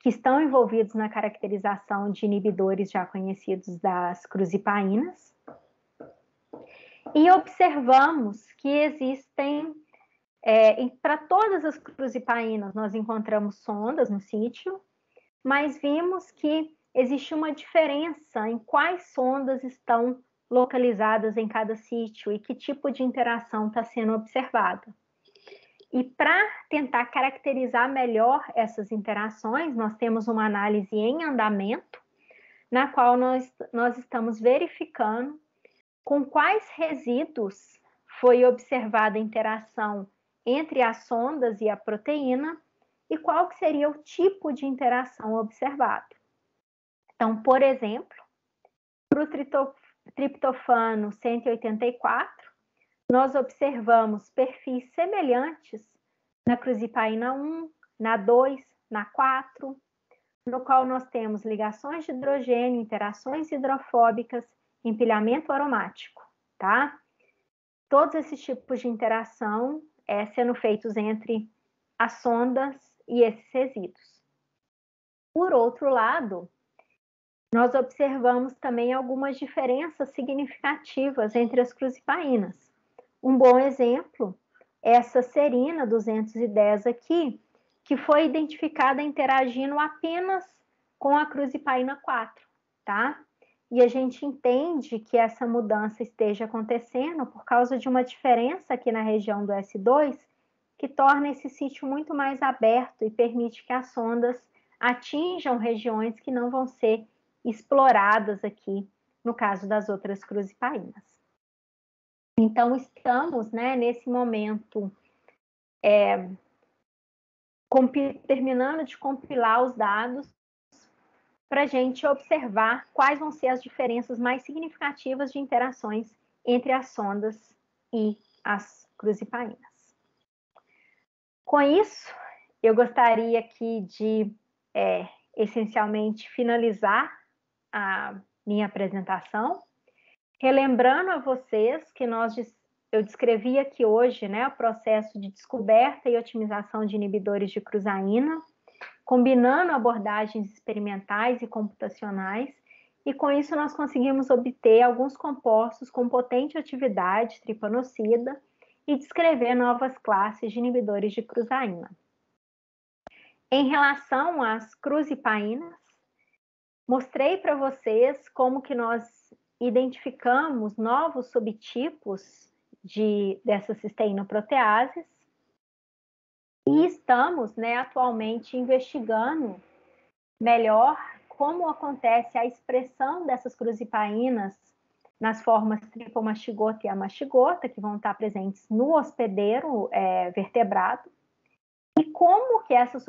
que estão envolvidos na caracterização de inibidores já conhecidos das cruzipaínas. E observamos que existem, é, para todas as cruzipaínas, nós encontramos sondas no sítio, mas vimos que existe uma diferença em quais sondas estão localizadas em cada sítio e que tipo de interação está sendo observada. E para tentar caracterizar melhor essas interações, nós temos uma análise em andamento, na qual nós, nós estamos verificando com quais resíduos foi observada a interação entre as sondas e a proteína, e qual que seria o tipo de interação observado. Então, por exemplo, para o triptofano cento e oitenta e quatro, nós observamos perfis semelhantes na cruzipaína um, na dois, na quatro, no qual nós temos ligações de hidrogênio, interações hidrofóbicas, empilhamento aromático, tá? Todos esses tipos de interação é, sendo feitos entre as sondas e esses resíduos. Por outro lado, nós observamos também algumas diferenças significativas entre as cruzipaínas. Um bom exemplo é essa serina duzentos e dez aqui, que foi identificada interagindo apenas com a cruzipaína quatro, tá? E a gente entende que essa mudança esteja acontecendo por causa de uma diferença aqui na região do S dois, que torna esse sítio muito mais aberto e permite que as sondas atinjam regiões que não vão ser exploradas aqui, no caso das outras cruzipaínas. Então, estamos, né, nesse momento, é, terminando de compilar os dados para a gente observar quais vão ser as diferenças mais significativas de interações entre as sondas e as cruzipaínas. Com isso, eu gostaria aqui de, é, essencialmente, finalizar a minha apresentação, relembrando a vocês que nós, eu descrevi aqui hoje, né, o processo de descoberta e otimização de inibidores de cruzaína, combinando abordagens experimentais e computacionais, e com isso nós conseguimos obter alguns compostos com potente atividade tripanocida e descrever novas classes de inibidores de cruzaína. Em relação às cruzipaínas, mostrei para vocês como que nós identificamos novos subtipos de, dessas cisteinoproteases e estamos, né, atualmente investigando melhor como acontece a expressão dessas cruzipaínas nas formas tripomastigota e amastigota, que vão estar presentes no hospedeiro é, vertebrado, e como que essas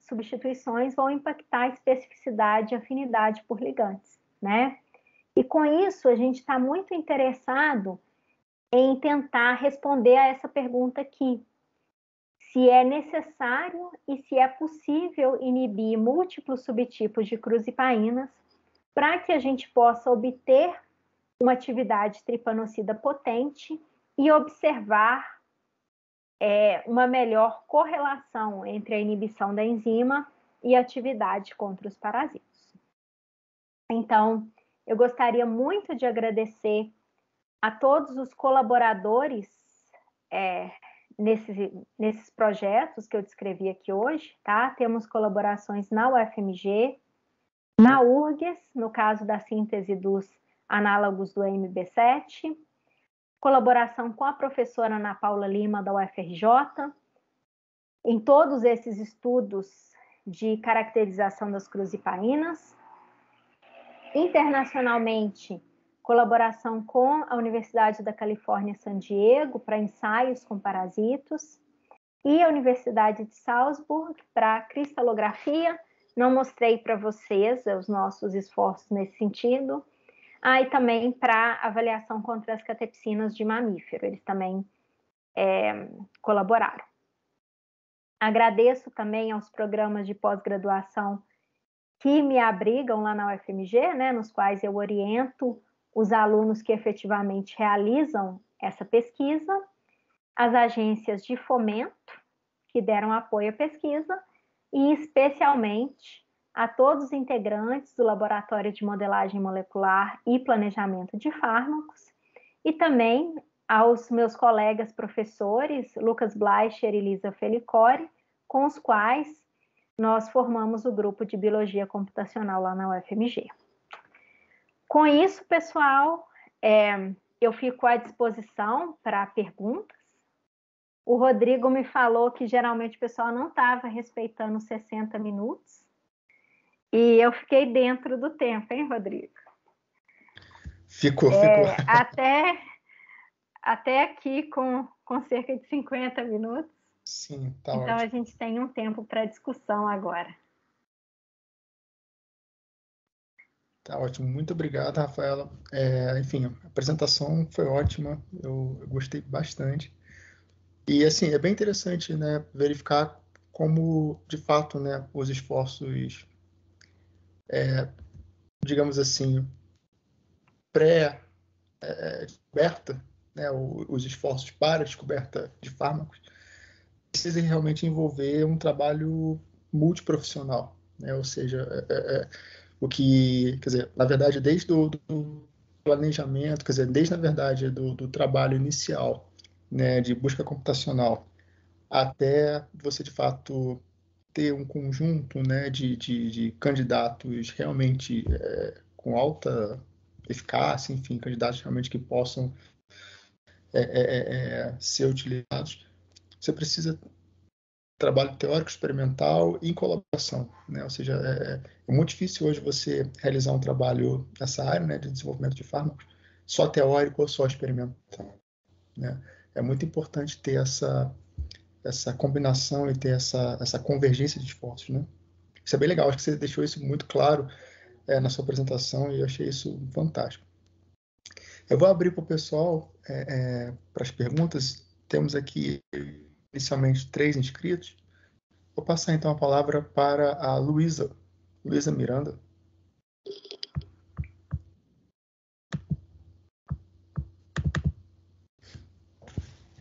substituições vão impactar a especificidade e afinidade por ligantes, né? E com isso, a gente está muito interessado em tentar responder a essa pergunta aqui. Se é necessário e se é possível inibir múltiplos subtipos de cruzipaínas para que a gente possa obter uma atividade tripanocida potente e observar É uma melhor correlação entre a inibição da enzima e a atividade contra os parasitos. Então, eu gostaria muito de agradecer a todos os colaboradores é, nesses, nesses projetos que eu descrevi aqui hoje, tá? Temos colaborações na U F M G, na U R G S, no caso da síntese dos análogos do M B sete, colaboração com a professora Ana Paula Lima, da U F R J, em todos esses estudos de caracterização das cruzipaínas. Internacionalmente, colaboração com a Universidade da Califórnia, San Diego, para ensaios com parasitos, e a Universidade de Salzburg, para cristalografia. Não mostrei para vocês os nossos esforços nesse sentido. Ah, e também para avaliação contra as catepsinas de mamífero, eles também é, colaboraram. Agradeço também aos programas de pós-graduação que me abrigam lá na U F M G, né, nos quais eu oriento os alunos que efetivamente realizam essa pesquisa, as agências de fomento que deram apoio à pesquisa e especialmente a todos os integrantes do Laboratório de Modelagem Molecular e Planejamento de Fármacos, e também aos meus colegas professores, Lucas Bleicher e Lisa Felicore, com os quais nós formamos o grupo de Biologia Computacional lá na U F M G. Com isso, pessoal, é, eu fico à disposição para perguntas. O Rodrigo me falou que geralmente o pessoal não estava respeitando os sessenta minutos, e eu fiquei dentro do tempo, hein, Rodrigo? Ficou, é, ficou. Até, até aqui com, com cerca de cinquenta minutos. Sim, tá ótimo. Então a gente tem um tempo para discussão agora. Tá ótimo. Muito obrigado, Rafaela. É, enfim, a apresentação foi ótima. Eu, eu gostei bastante. E, assim, é bem interessante, né, verificar como, de fato, né, os esforços é, digamos assim, pré-descoberta, né, os esforços para a descoberta de fármacos, precisa realmente envolver um trabalho multiprofissional, né? Ou seja, é, é, o que, quer dizer, na verdade, desde o do planejamento, quer dizer, desde, na verdade, do, do trabalho inicial, né, de busca computacional, até você, de fato, ter um conjunto, né, de, de, de candidatos realmente é, com alta eficácia, enfim, candidatos realmente que possam é, é, é, ser utilizados, você precisa de trabalho teórico, experimental e em colaboração, né? Ou seja, é, é muito difícil hoje você realizar um trabalho nessa área, né, de desenvolvimento de fármacos, só teórico ou só experimental, né? É muito importante ter essa, essa combinação e ter essa, essa convergência de esforços, né? Isso é bem legal, acho que você deixou isso muito claro é, na sua apresentação e eu achei isso fantástico. Eu vou abrir para o pessoal é, é, para as perguntas. Temos aqui inicialmente três inscritos. Vou passar então a palavra para a Luísa, Luísa Miranda.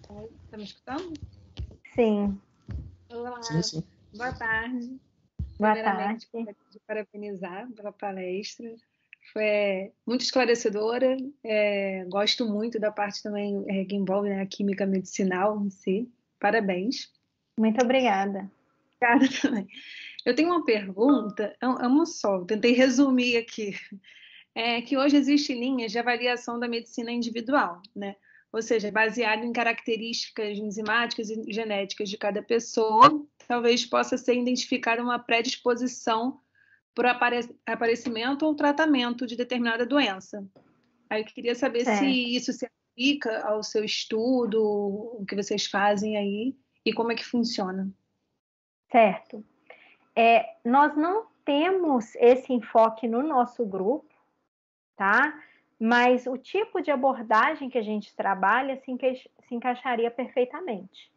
Oi, tá me escutando? Sim. Olá. Sim, sim. Boa tarde. Boa tarde. De parabenizar pela palestra. Foi muito esclarecedora. É, gosto muito da parte também é, que envolve, né, a química medicinal em si. Parabéns. Muito obrigada. Obrigada também. Eu tenho uma pergunta, é uma só, tentei resumir aqui. É que hoje existem linhas de avaliação da medicina individual, né? Ou seja, baseado em características enzimáticas e genéticas de cada pessoa, talvez possa ser identificada uma predisposição para apare... aparecimento ou tratamento de determinada doença. Aí eu queria saber se isso se aplica ao seu estudo, o que vocês fazem aí e como é que funciona. Certo. É, nós não temos esse enfoque no nosso grupo, tá? Mas o tipo de abordagem que a gente trabalha se, enca se encaixaria perfeitamente,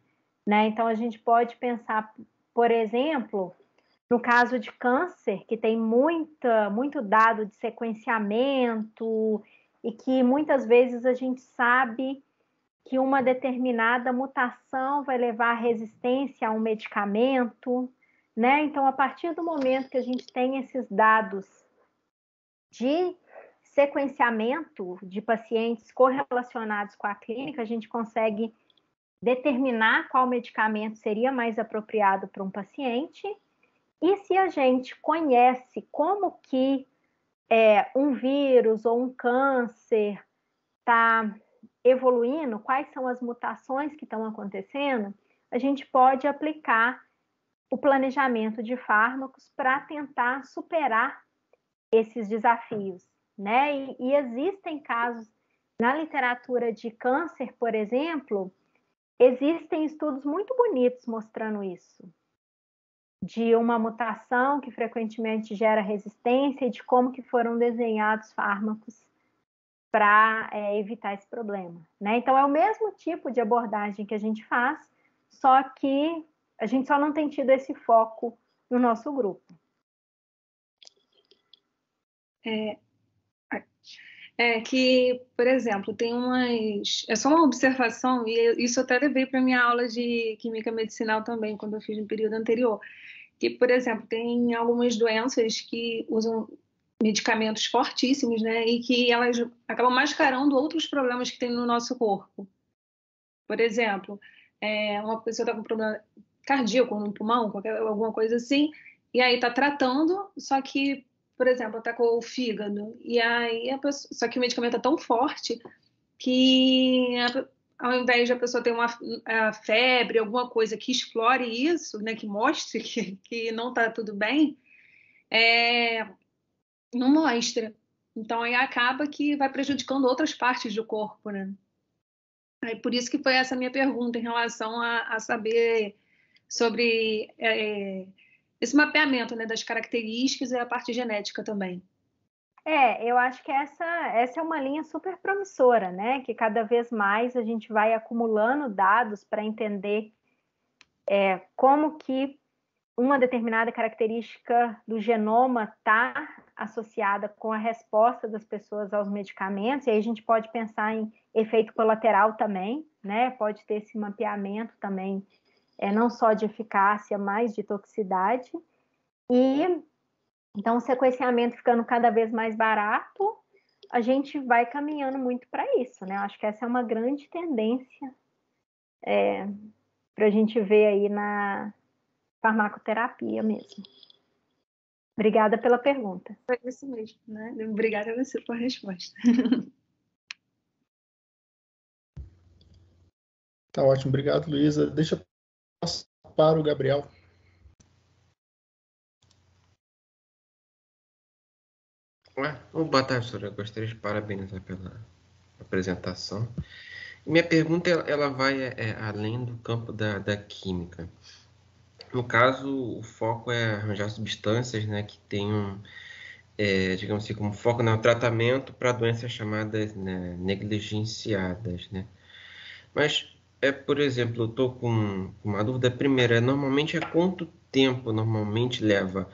né? Então, a gente pode pensar, por exemplo, no caso de câncer, que tem muita, muito dado de sequenciamento e que muitas vezes a gente sabe que uma determinada mutação vai levar à resistência a um medicamento, né? Então, a partir do momento que a gente tem esses dados de sequenciamento de pacientes correlacionados com a clínica, a gente consegue determinar qual medicamento seria mais apropriado para um paciente. E se a gente conhece como que é, um vírus ou um câncer está evoluindo, quais são as mutações que estão acontecendo, a gente pode aplicar o planejamento de fármacos para tentar superar esses desafios, né? E, e existem casos na literatura de câncer, por exemplo, existem estudos muito bonitos mostrando isso, de uma mutação que frequentemente gera resistência e de como que foram desenhados fármacos para é, evitar esse problema, né? Então, é o mesmo tipo de abordagem que a gente faz, só que a gente só não tem tido esse foco no nosso grupo. É... É que, por exemplo, tem umas... É só uma observação, e isso eu até levei para a minha aula de química medicinal também, quando eu fiz no período anterior. Que, por exemplo, tem algumas doenças que usam medicamentos fortíssimos, né? E que elas acabam mascarando outros problemas que tem no nosso corpo. Por exemplo, é, uma pessoa está com problema cardíaco no pulmão, qualquer, alguma coisa assim, e aí está tratando, só que... Por exemplo, atacou o fígado, e aí a pessoa, só que o medicamento é tão forte que a, ao invés de a pessoa ter uma a febre, alguma coisa que explore isso, né, que mostre que, que não está tudo bem, é, não mostra. Então, aí acaba que vai prejudicando outras partes do corpo, né? Aí, por isso que foi essa minha pergunta em relação a, a saber sobre... É, esse mapeamento, né, das características e a parte genética também. É, eu acho que essa, essa é uma linha super promissora, né? Que cada vez mais a gente vai acumulando dados para entender é, como que uma determinada característica do genoma está associada com a resposta das pessoas aos medicamentos, e aí a gente pode pensar em efeito colateral também, né? Pode ter esse mapeamento também, é, não só de eficácia, mas de toxicidade. E então o sequenciamento ficando cada vez mais barato, a gente vai caminhando muito para isso, né? Eu acho que essa é uma grande tendência é, para a gente ver aí na farmacoterapia mesmo. Obrigada pela pergunta. Foi isso mesmo, né? Obrigada a você pela resposta. Tá ótimo, obrigado, Luísa. Deixa eu passar para o Gabriel. Ué, boa tarde, professora. Eu gostaria de parabenizar pela apresentação. Minha pergunta ela vai é, além do campo da, da química. No caso, o foco é arranjar substâncias, né, que tenham, é, digamos assim, como foco no tratamento para doenças chamadas, né, negligenciadas, né? Mas, é, por exemplo, eu estou com uma dúvida. Primeira, normalmente, há quanto tempo normalmente leva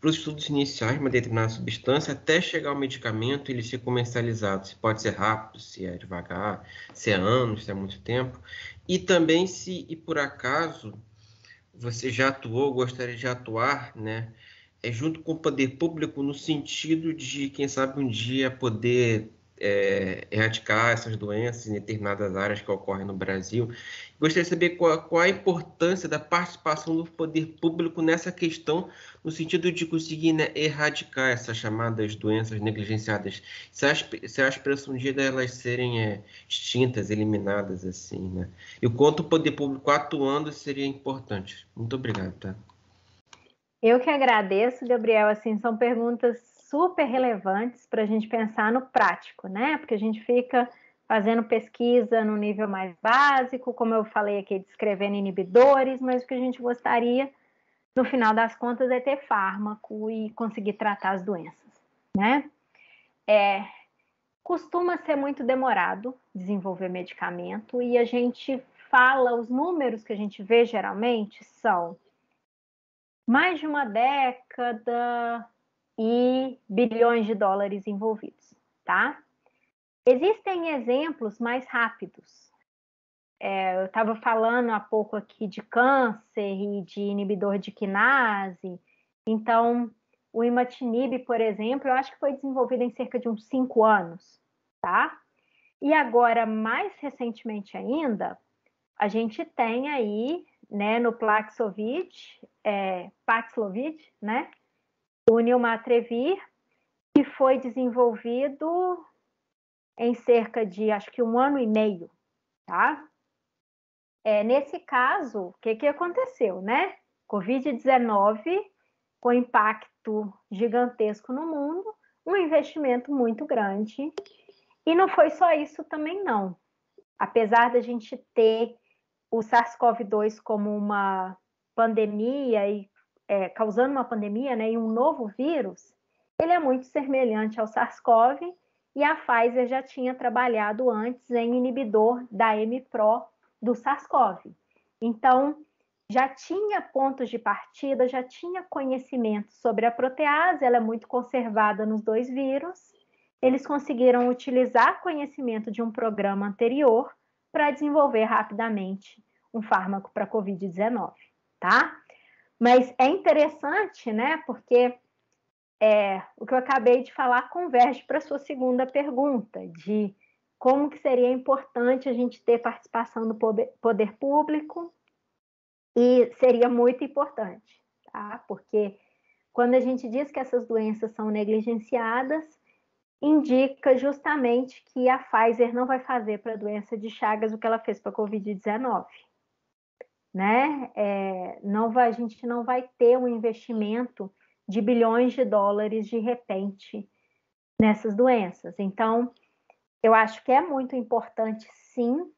para os estudos iniciais de uma determinada substância até chegar ao medicamento e ele ser comercializado? Se pode ser rápido, se é devagar, se é anos, se é muito tempo. E também se, e por acaso... você já atuou, gostaria de atuar, né, é, junto com o poder público no sentido de, quem sabe, um dia poder é, erradicar essas doenças em determinadas áreas que ocorrem no Brasil. Gostaria de saber qual, qual a importância da participação do poder público nessa questão, no sentido de conseguir, né, erradicar essas chamadas doenças negligenciadas. Se as, se as pressões um dia delas serem é, extintas, eliminadas, assim, né? E o quanto o poder público atuando seria importante. Muito obrigado, tá? Eu que agradeço, Gabriel. Assim, são perguntas super relevantes para a gente pensar no prático, né? Porque a gente fica... fazendo pesquisa no nível mais básico, como eu falei aqui, descrevendo inibidores, mas o que a gente gostaria, no final das contas, é ter fármaco e conseguir tratar as doenças, né? É, costuma ser muito demorado desenvolver medicamento, e a gente fala, os números que a gente vê geralmente são mais de uma década e bilhões de dólares envolvidos, tá? Existem exemplos mais rápidos. É, eu estava falando há pouco aqui de câncer e de inibidor de quinase. Então, o imatinib, por exemplo, eu acho que foi desenvolvido em cerca de uns cinco anos, tá? E agora, mais recentemente ainda, a gente tem aí, né, no Paxlovid, é, Paxlovid, né, o nilmatrevir, que foi desenvolvido em cerca de, acho que um ano e meio, tá? É, nesse caso, o que, que aconteceu, né? covid dezenove, com impacto gigantesco no mundo, um investimento muito grande, e não foi só isso também, não. Apesar da gente ter o SARS-CoV dois como uma pandemia, e, é, causando uma pandemia, né, e um novo vírus, ele é muito semelhante ao SARS-CoV, e a Pfizer já tinha trabalhado antes em inibidor da M-PRO do SARS-CoV. Então, já tinha pontos de partida, já tinha conhecimento sobre a protease, ela é muito conservada nos dois vírus. Eles conseguiram utilizar conhecimento de um programa anterior para desenvolver rapidamente um fármaco para covid dezenove, tá? Mas é interessante, né, porque... É, o que eu acabei de falar converge para a sua segunda pergunta, de como que seria importante a gente ter participação do poder público, e seria muito importante, tá? Porque quando a gente diz que essas doenças são negligenciadas, indica justamente que a Pfizer não vai fazer para a doença de Chagas o que ela fez para a covid dezenove, né? É, não vai, a gente não vai ter um investimento de bilhões de dólares de repente nessas doenças. Então, eu acho que é muito importante, sim,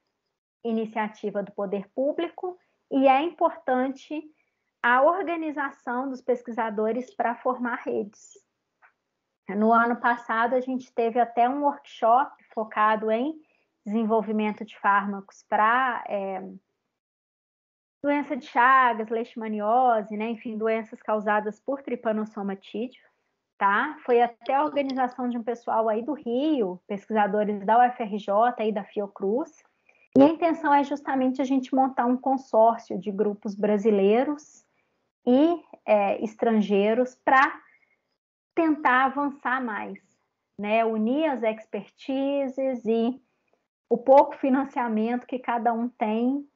iniciativa do poder público, e é importante a organização dos pesquisadores para formar redes. No ano passado, a gente teve até um workshop focado em desenvolvimento de fármacos para... É, doença de Chagas, leishmaniose, né? Enfim, doenças causadas por Trypanosoma cruzi, tá? Foi até a organização de um pessoal aí do Rio, pesquisadores da U F R J e da Fiocruz, e a intenção é justamente a gente montar um consórcio de grupos brasileiros e é, estrangeiros para tentar avançar mais, né? Unir as expertises e o pouco financiamento que cada um tem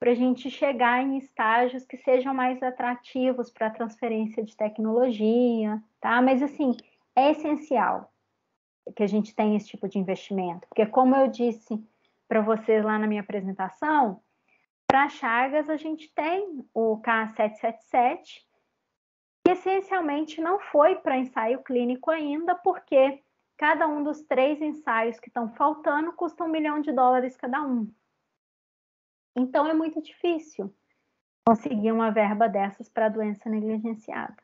para a gente chegar em estágios que sejam mais atrativos para a transferência de tecnologia, tá? Mas, assim, é essencial que a gente tenha esse tipo de investimento, porque, como eu disse para vocês lá na minha apresentação, para Chagas a gente tem o K sete sete sete, que essencialmente não foi para ensaio clínico ainda, porque cada um dos três ensaios que estão faltando custa um milhão de dólares cada um. Então, é muito difícil conseguir uma verba dessas para doença negligenciada.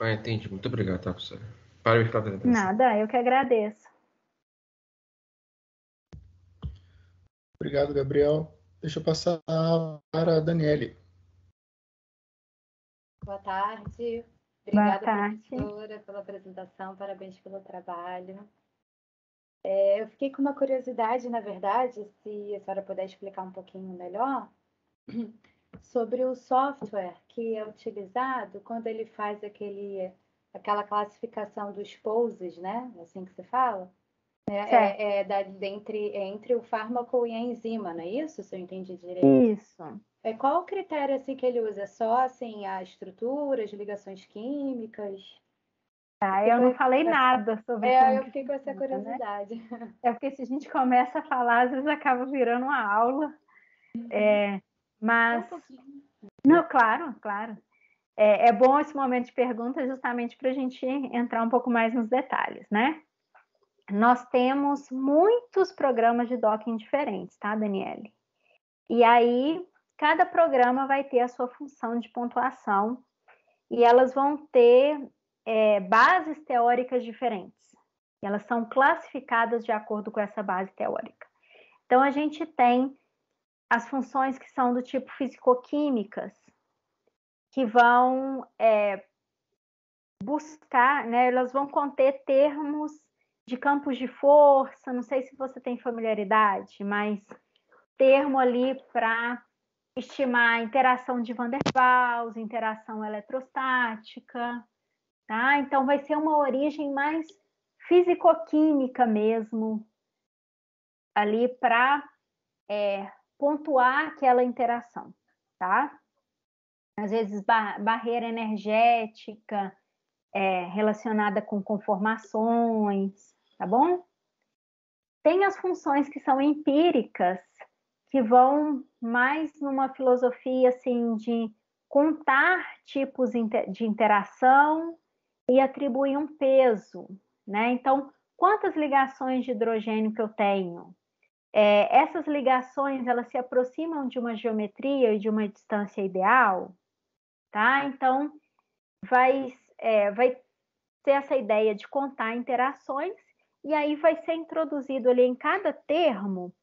Ah, entendi. Muito obrigado, tá, professora? Para de ficar Nada, eu que agradeço. Obrigado, Gabriel. Deixa eu passar para a Daniele. Boa tarde. Obrigada, Boa tarde. professora, pela apresentação. Parabéns pelo trabalho. É, eu fiquei com uma curiosidade, na verdade, se a senhora puder explicar um pouquinho melhor, sobre o software que é utilizado quando ele faz aquele, aquela classificação dos poses, né? Assim que se fala. É, é, é da, dentre, é entre o fármaco e a enzima, não é isso? Se eu entendi direito. Isso. É, qual o critério assim, que ele usa? Só assim, a estrutura, as ligações químicas? Ah, eu não falei nada sobre isso. É, eu fiquei com essa curiosidade. Né? É porque se a gente começa a falar, às vezes acaba virando uma aula. Uhum. É, mas... Um não, claro, claro. É, é bom esse momento de pergunta justamente para a gente entrar um pouco mais nos detalhes, né? Nós temos muitos programas de docking diferentes, tá, Daniele? E aí, cada programa vai ter a sua função de pontuação e elas vão ter... É, bases teóricas diferentes. Elas são classificadas de acordo com essa base teórica. Então, a gente tem as funções que são do tipo fisicoquímicas, que vão é, buscar, né, elas vão conter termos de campos de força, não sei se você tem familiaridade, mas termo ali para estimar a interação de Van der Waals, interação eletrostática... Tá? Então, vai ser uma origem mais fisicoquímica mesmo, ali para é, pontuar aquela interação, tá? Às vezes, bar- barreira energética é, relacionada com conformações, tá bom? Tem as funções que são empíricas, que vão mais numa filosofia, assim, de contar tipos de interação, e atribuir um peso, né? Então, quantas ligações de hidrogênio que eu tenho? É, essas ligações, elas se aproximam de uma geometria e de uma distância ideal, tá? Então, vai, é, vai ter essa ideia de contar interações e aí vai ser introduzido ali em cada termo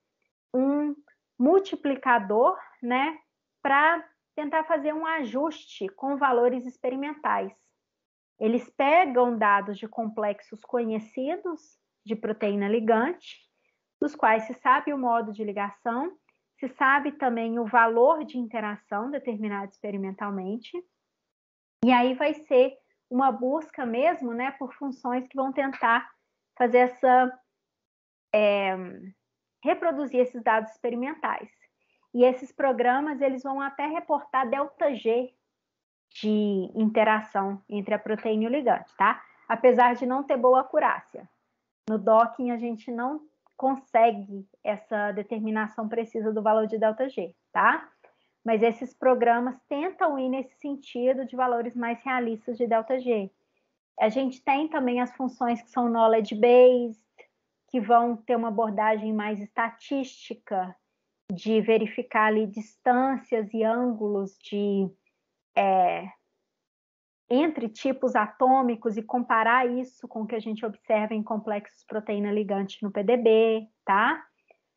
um multiplicador, né? Para tentar fazer um ajuste com valores experimentais. Eles pegam dados de complexos conhecidos de proteína ligante, dos quais se sabe o modo de ligação, se sabe também o valor de interação determinado experimentalmente, e aí vai ser uma busca mesmo, né, por funções que vão tentar fazer essa... É, reproduzir esses dados experimentais. E esses programas, eles vão até reportar delta G, de interação entre a proteína e o ligante, tá? Apesar de não ter boa acurácia. No docking, a gente não consegue essa determinação precisa do valor de delta G, tá? Mas esses programas tentam ir nesse sentido de valores mais realistas de delta G. A gente tem também as funções que são knowledge-based, que vão ter uma abordagem mais estatística, de verificar ali distâncias e ângulos de... É, entre tipos atômicos e comparar isso com o que a gente observa em complexos proteína-ligante no P D B, tá?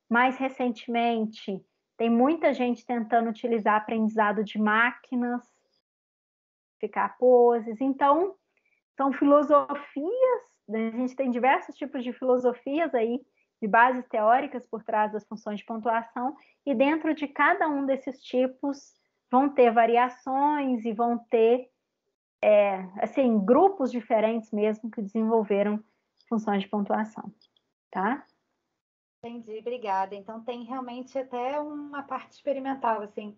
Mais recentemente, tem muita gente tentando utilizar aprendizado de máquinas, ficar poses. Então, São filosofias, né? A gente tem diversos tipos de filosofias aí, de bases teóricas por trás das funções de pontuação, e dentro de cada um desses tipos vão ter variações e vão ter, é, assim, grupos diferentes mesmo que desenvolveram funções de pontuação, tá? Entendi, obrigada. Então, tem realmente até uma parte experimental, assim,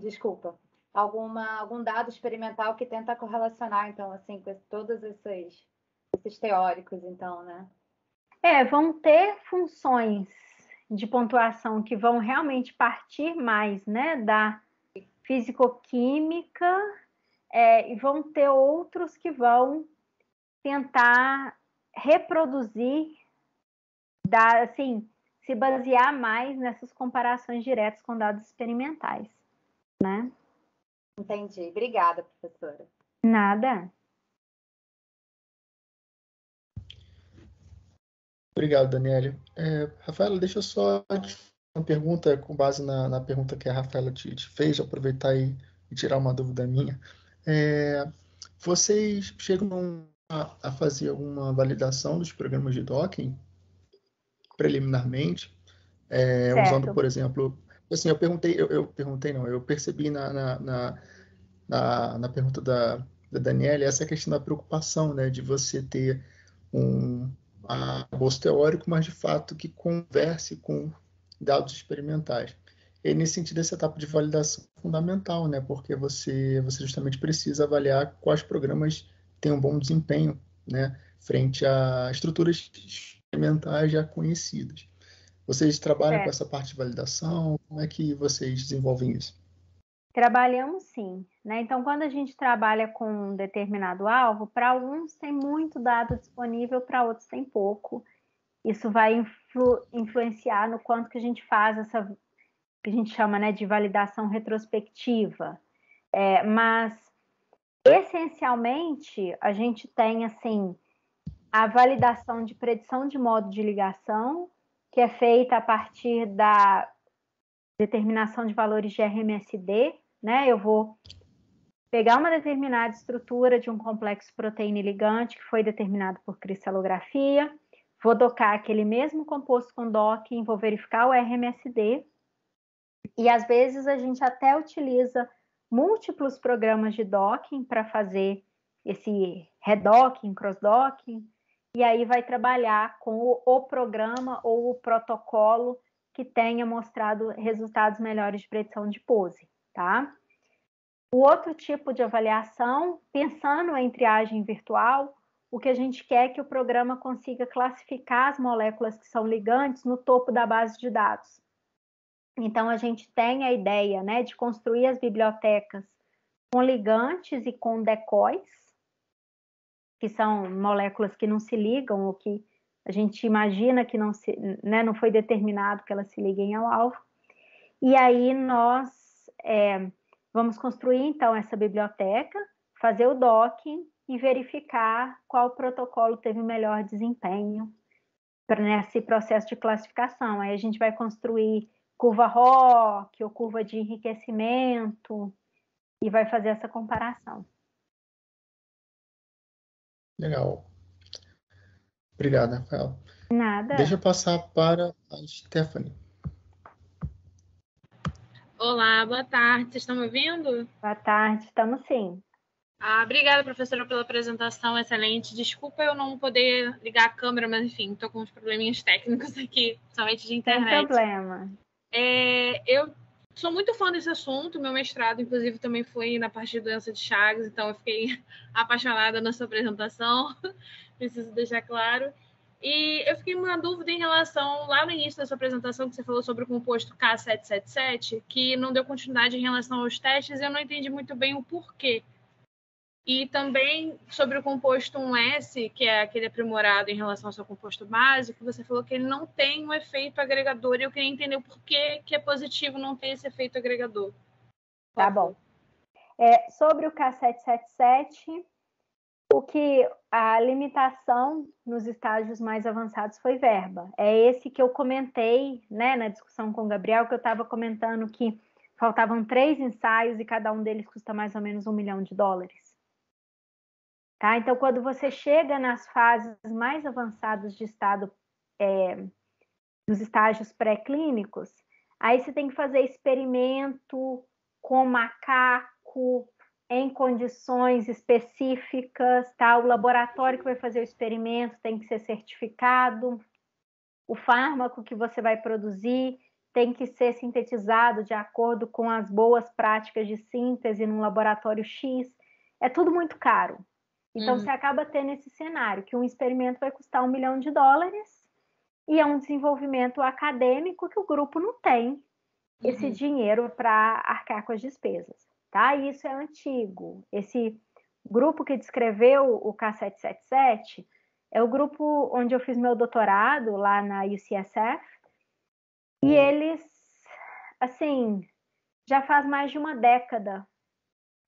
desculpa, alguma, algum dado experimental que tenta correlacionar, então, assim, com todos esses, esses teóricos, então, né? É, vão ter funções de pontuação que vão realmente partir mais, né, da físico-química, é, e vão ter outros que vão tentar reproduzir, dar, assim, se basear mais nessas comparações diretas com dados experimentais, né? Entendi. Obrigada, professora. Nada. Obrigado, Daniele. É, Rafaela, deixa eu só uma pergunta com base na, na pergunta que a Rafaela te, te fez, aproveitar e, e tirar uma dúvida minha. É, vocês chegam a, a fazer alguma validação dos programas de docking preliminarmente, é, usando, por exemplo, assim, eu perguntei, eu, eu perguntei não, eu percebi na, na, na, na, na pergunta da, da Daniele essa questão da preocupação, né, de você ter um arcabouço teórico, mas de fato que converse com dados experimentais. E nesse sentido, essa etapa de validação é fundamental, né, porque você, você justamente precisa avaliar quais programas têm um bom desempenho, né, frente a estruturas experimentais já conhecidas. Vocês trabalham é. com essa parte de validação? Como é que vocês desenvolvem isso? Trabalhamos sim, né? Então, quando a gente trabalha com um determinado alvo, para alguns tem muito dado disponível, para outros tem pouco. Isso vai influ- influenciar no quanto que a gente faz essa, que a gente chama, né, de validação retrospectiva. É, mas, essencialmente, a gente tem, assim, a validação de predição de modo de ligação, que é feita a partir da determinação de valores de R M S D, né? Eu vou pegar uma determinada estrutura de um complexo proteína e ligante que foi determinado por cristalografia, vou docar aquele mesmo composto com docking, vou verificar o R M S D, e às vezes a gente até utiliza múltiplos programas de docking para fazer esse redocking, crossdocking, e aí vai trabalhar com o, o programa ou o protocolo que tenha mostrado resultados melhores de predição de pose, tá? O outro tipo de avaliação, pensando em triagem virtual, o que a gente quer é que o programa consiga classificar as moléculas que são ligantes no topo da base de dados. Então, a gente tem a ideia, né, de construir as bibliotecas com ligantes e com decoys, que são moléculas que não se ligam ou que a gente imagina que não, se, né, não foi determinado que elas se liguem ao alvo. E aí nós é, vamos construir, então, essa biblioteca, fazer o docking e verificar qual protocolo teve o melhor desempenho nesse processo de classificação. Aí a gente vai construir curva Rock ou curva de enriquecimento e vai fazer essa comparação. Legal. Obrigada, Rafael. Nada. Deixa eu passar para a Stephanie. Olá, boa tarde. Vocês estão me ouvindo? Boa tarde, estamos sim. Ah, obrigada, professora, pela apresentação excelente. Desculpa eu não poder ligar a câmera, mas enfim, estou com uns probleminhas técnicos aqui, principalmente de internet. Sem problema. É, eu sou muito fã desse assunto, meu mestrado, inclusive, também foi na parte de doença de Chagas, então eu fiquei apaixonada na sua apresentação, preciso deixar claro. E eu fiquei com uma dúvida em relação, lá no início da sua apresentação, que você falou sobre o composto K setecentos e setenta e sete, que não deu continuidade em relação aos testes, e eu não entendi muito bem o porquê. E também sobre o composto um S, que é aquele aprimorado em relação ao seu composto básico, você falou que ele não tem um efeito agregador, e eu queria entender o porquê que é positivo não ter esse efeito agregador. Tá bom. É, sobre o K setecentos e setenta e sete, o que a limitação nos estágios mais avançados foi verba. É esse que eu comentei, né, na discussão com o Gabriel, que eu estava comentando que faltavam três ensaios e cada um deles custa mais ou menos um milhão de dólares. Tá? Então, quando você chega nas fases mais avançadas de estado, é, dos estágios pré-clínicos, aí você tem que fazer experimento com macaco, em condições específicas, tá? O laboratório que vai fazer o experimento tem que ser certificado, o fármaco que você vai produzir tem que ser sintetizado de acordo com as boas práticas de síntese num laboratório X. É tudo muito caro. Então, uhum. você acaba tendo esse cenário, que um experimento vai custar um milhão de dólares e é um desenvolvimento acadêmico que o grupo não tem uhum. esse dinheiro para arcar com as despesas. Tá? E isso é antigo. Esse grupo que descreveu o K sete sete sete é o grupo onde eu fiz meu doutorado, lá na U C S F, e eles, assim, já faz mais de uma década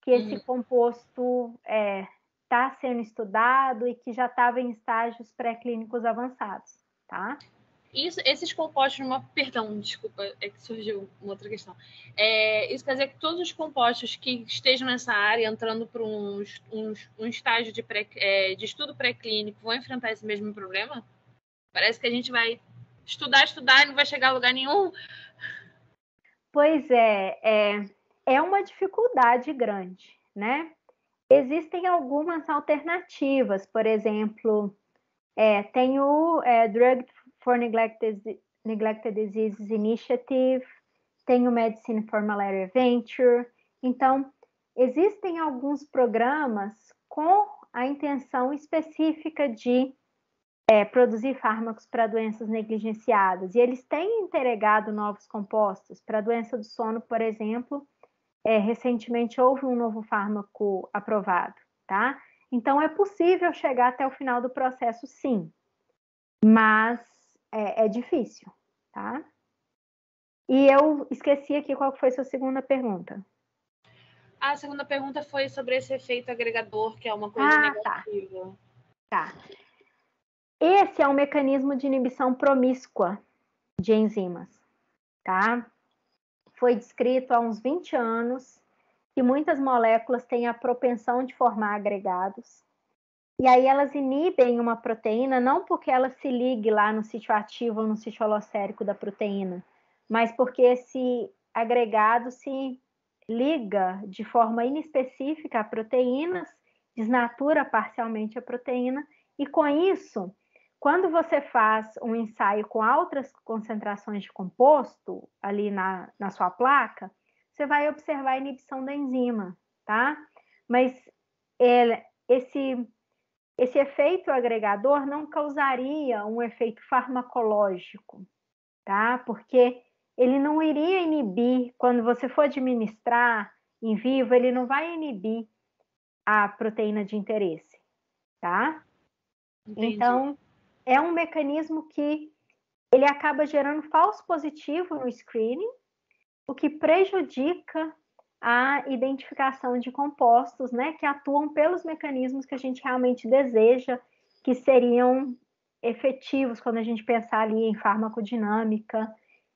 que esse uhum. composto está é, sendo estudado e que já estava em estágios pré-clínicos avançados, tá? Isso, esses compostos, uma, perdão, desculpa, é que surgiu uma outra questão. É, isso quer dizer que todos os compostos que estejam nessa área, entrando para um, um, um estágio de, pré, é, de estudo pré-clínico, vão enfrentar esse mesmo problema? Parece que a gente vai estudar, estudar e não vai chegar a lugar nenhum. Pois é, é, é uma dificuldade grande, né? Existem algumas alternativas, por exemplo, é, tem o é, Drug for Neglected, Neglected Diseases Initiative, tem o Medicine for Malaria Venture. Então, existem alguns programas com a intenção específica de é, produzir fármacos para doenças negligenciadas. E eles têm entregado novos compostos. Para a doença do sono, por exemplo, é, recentemente houve um novo fármaco aprovado, tá? Então, é possível chegar até o final do processo, sim. Mas É, é difícil, tá? E eu esqueci aqui qual foi a sua segunda pergunta. A segunda pergunta foi sobre esse efeito agregador, que é uma coisa ah, negativa. Tá. tá. Esse é um mecanismo de inibição promíscua de enzimas, tá? Foi descrito há uns vinte anos que muitas moléculas têm a propensão de formar agregados. E aí elas inibem uma proteína, não porque ela se ligue lá no sítio ativo ou no sítio holocérico da proteína, mas porque esse agregado se liga de forma inespecífica a proteínas, desnatura parcialmente a proteína, e com isso, quando você faz um ensaio com altas concentrações de composto ali na, na sua placa, você vai observar a inibição da enzima, tá? Mas ele, esse... Esse efeito agregador não causaria um efeito farmacológico, tá? Porque ele não iria inibir, quando você for administrar em vivo, ele não vai inibir a proteína de interesse, tá? Entendi. Então, é um mecanismo que ele acaba gerando falso positivo no screening, o que prejudica a identificação de compostos, né, que atuam pelos mecanismos que a gente realmente deseja, que seriam efetivos quando a gente pensar ali em farmacodinâmica,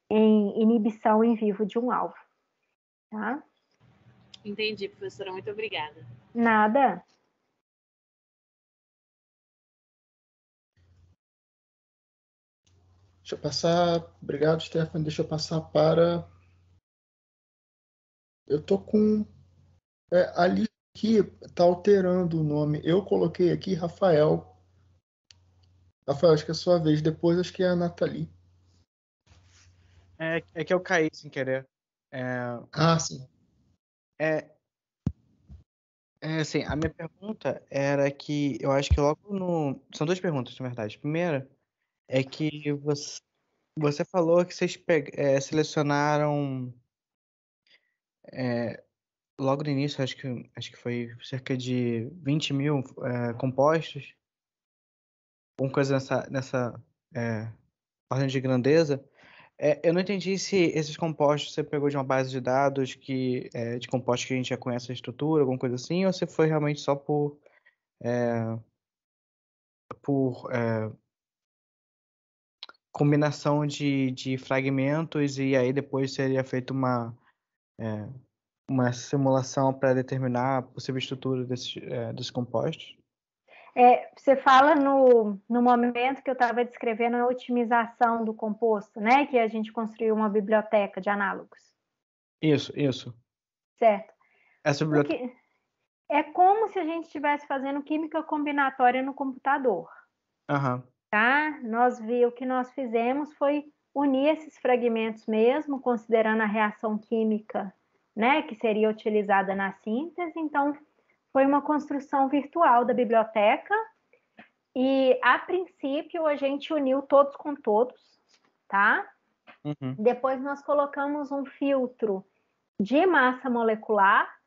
em inibição em vivo de um alvo. Tá? Entendi, professora. Muito obrigada. Nada. Deixa eu passar... Obrigado, Stephanie. Deixa eu passar para... Eu tô com... É, ali que tá alterando o nome. Eu coloquei aqui Rafael. Rafael, acho que é a sua vez. Depois acho que é a Nathalie. É, é que eu caí sem querer. É... Ah, sim. É... é... Assim, a minha pergunta era que... Eu acho que logo no... São duas perguntas, na verdade. A primeira é que você, você falou que vocês pe... é, selecionaram... É, logo no início, acho que, acho que foi cerca de vinte mil é, compostos, alguma coisa nessa, nessa é, ordem de grandeza. É, eu não entendi se esses compostos você pegou de uma base de dados que, é, de compostos que a gente já conhece a estrutura, alguma coisa assim, ou se foi realmente só por, é, por é, combinação de, de fragmentos e aí depois seria feito uma... É, uma simulação para determinar a possível estrutura desse, é, desse composto? É, você fala no, no momento que eu estava descrevendo a otimização do composto, né? Que a gente construiu uma biblioteca de análogos. Isso, isso. Certo. Essa biblioteca... Porque é como se a gente estivesse fazendo química combinatória no computador. Uhum. Tá? Nós vi, o que nós fizemos foi unir esses fragmentos mesmo, considerando a reação química, né? Que seria utilizada na síntese, então... Foi uma construção virtual da biblioteca e, a princípio, a gente uniu todos com todos, tá? Uhum. Depois nós colocamos um filtro de massa molecular,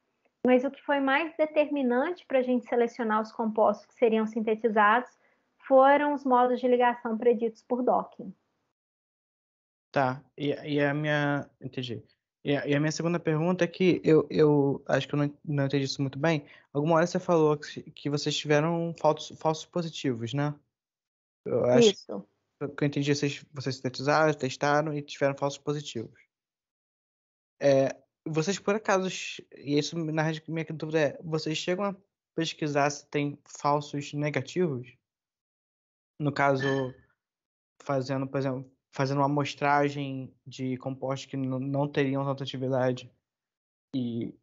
mas o que foi mais determinante para a gente selecionar os compostos que seriam sintetizados foram os modos de ligação preditos por docking. Tá, e, e a minha... Entendi. E a minha segunda pergunta é que eu, eu acho que eu não, não entendi isso muito bem. Alguma hora você falou que, que vocês tiveram falsos, falsos positivos, né? Eu acho isso. Que eu entendi, vocês, vocês sintetizaram, testaram e tiveram falsos positivos. É, vocês, por acaso, e isso na minha dúvida é, vocês chegam a pesquisar se tem falsos negativos? No caso, fazendo, por exemplo... fazendo uma amostragem de compostos que não teriam tanta atividade e,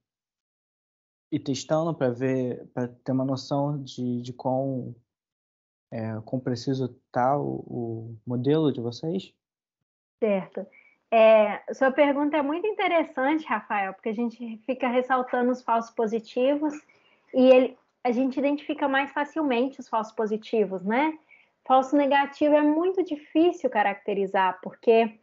e testando para ver, para ter uma noção de, de quão, é, quão preciso tá o, o modelo de vocês? Certo. É, sua pergunta é muito interessante, Rafael, porque a gente fica ressaltando os falsos positivos e ele, a gente identifica mais facilmente os falsos positivos, né? Falso negativo é muito difícil caracterizar, porque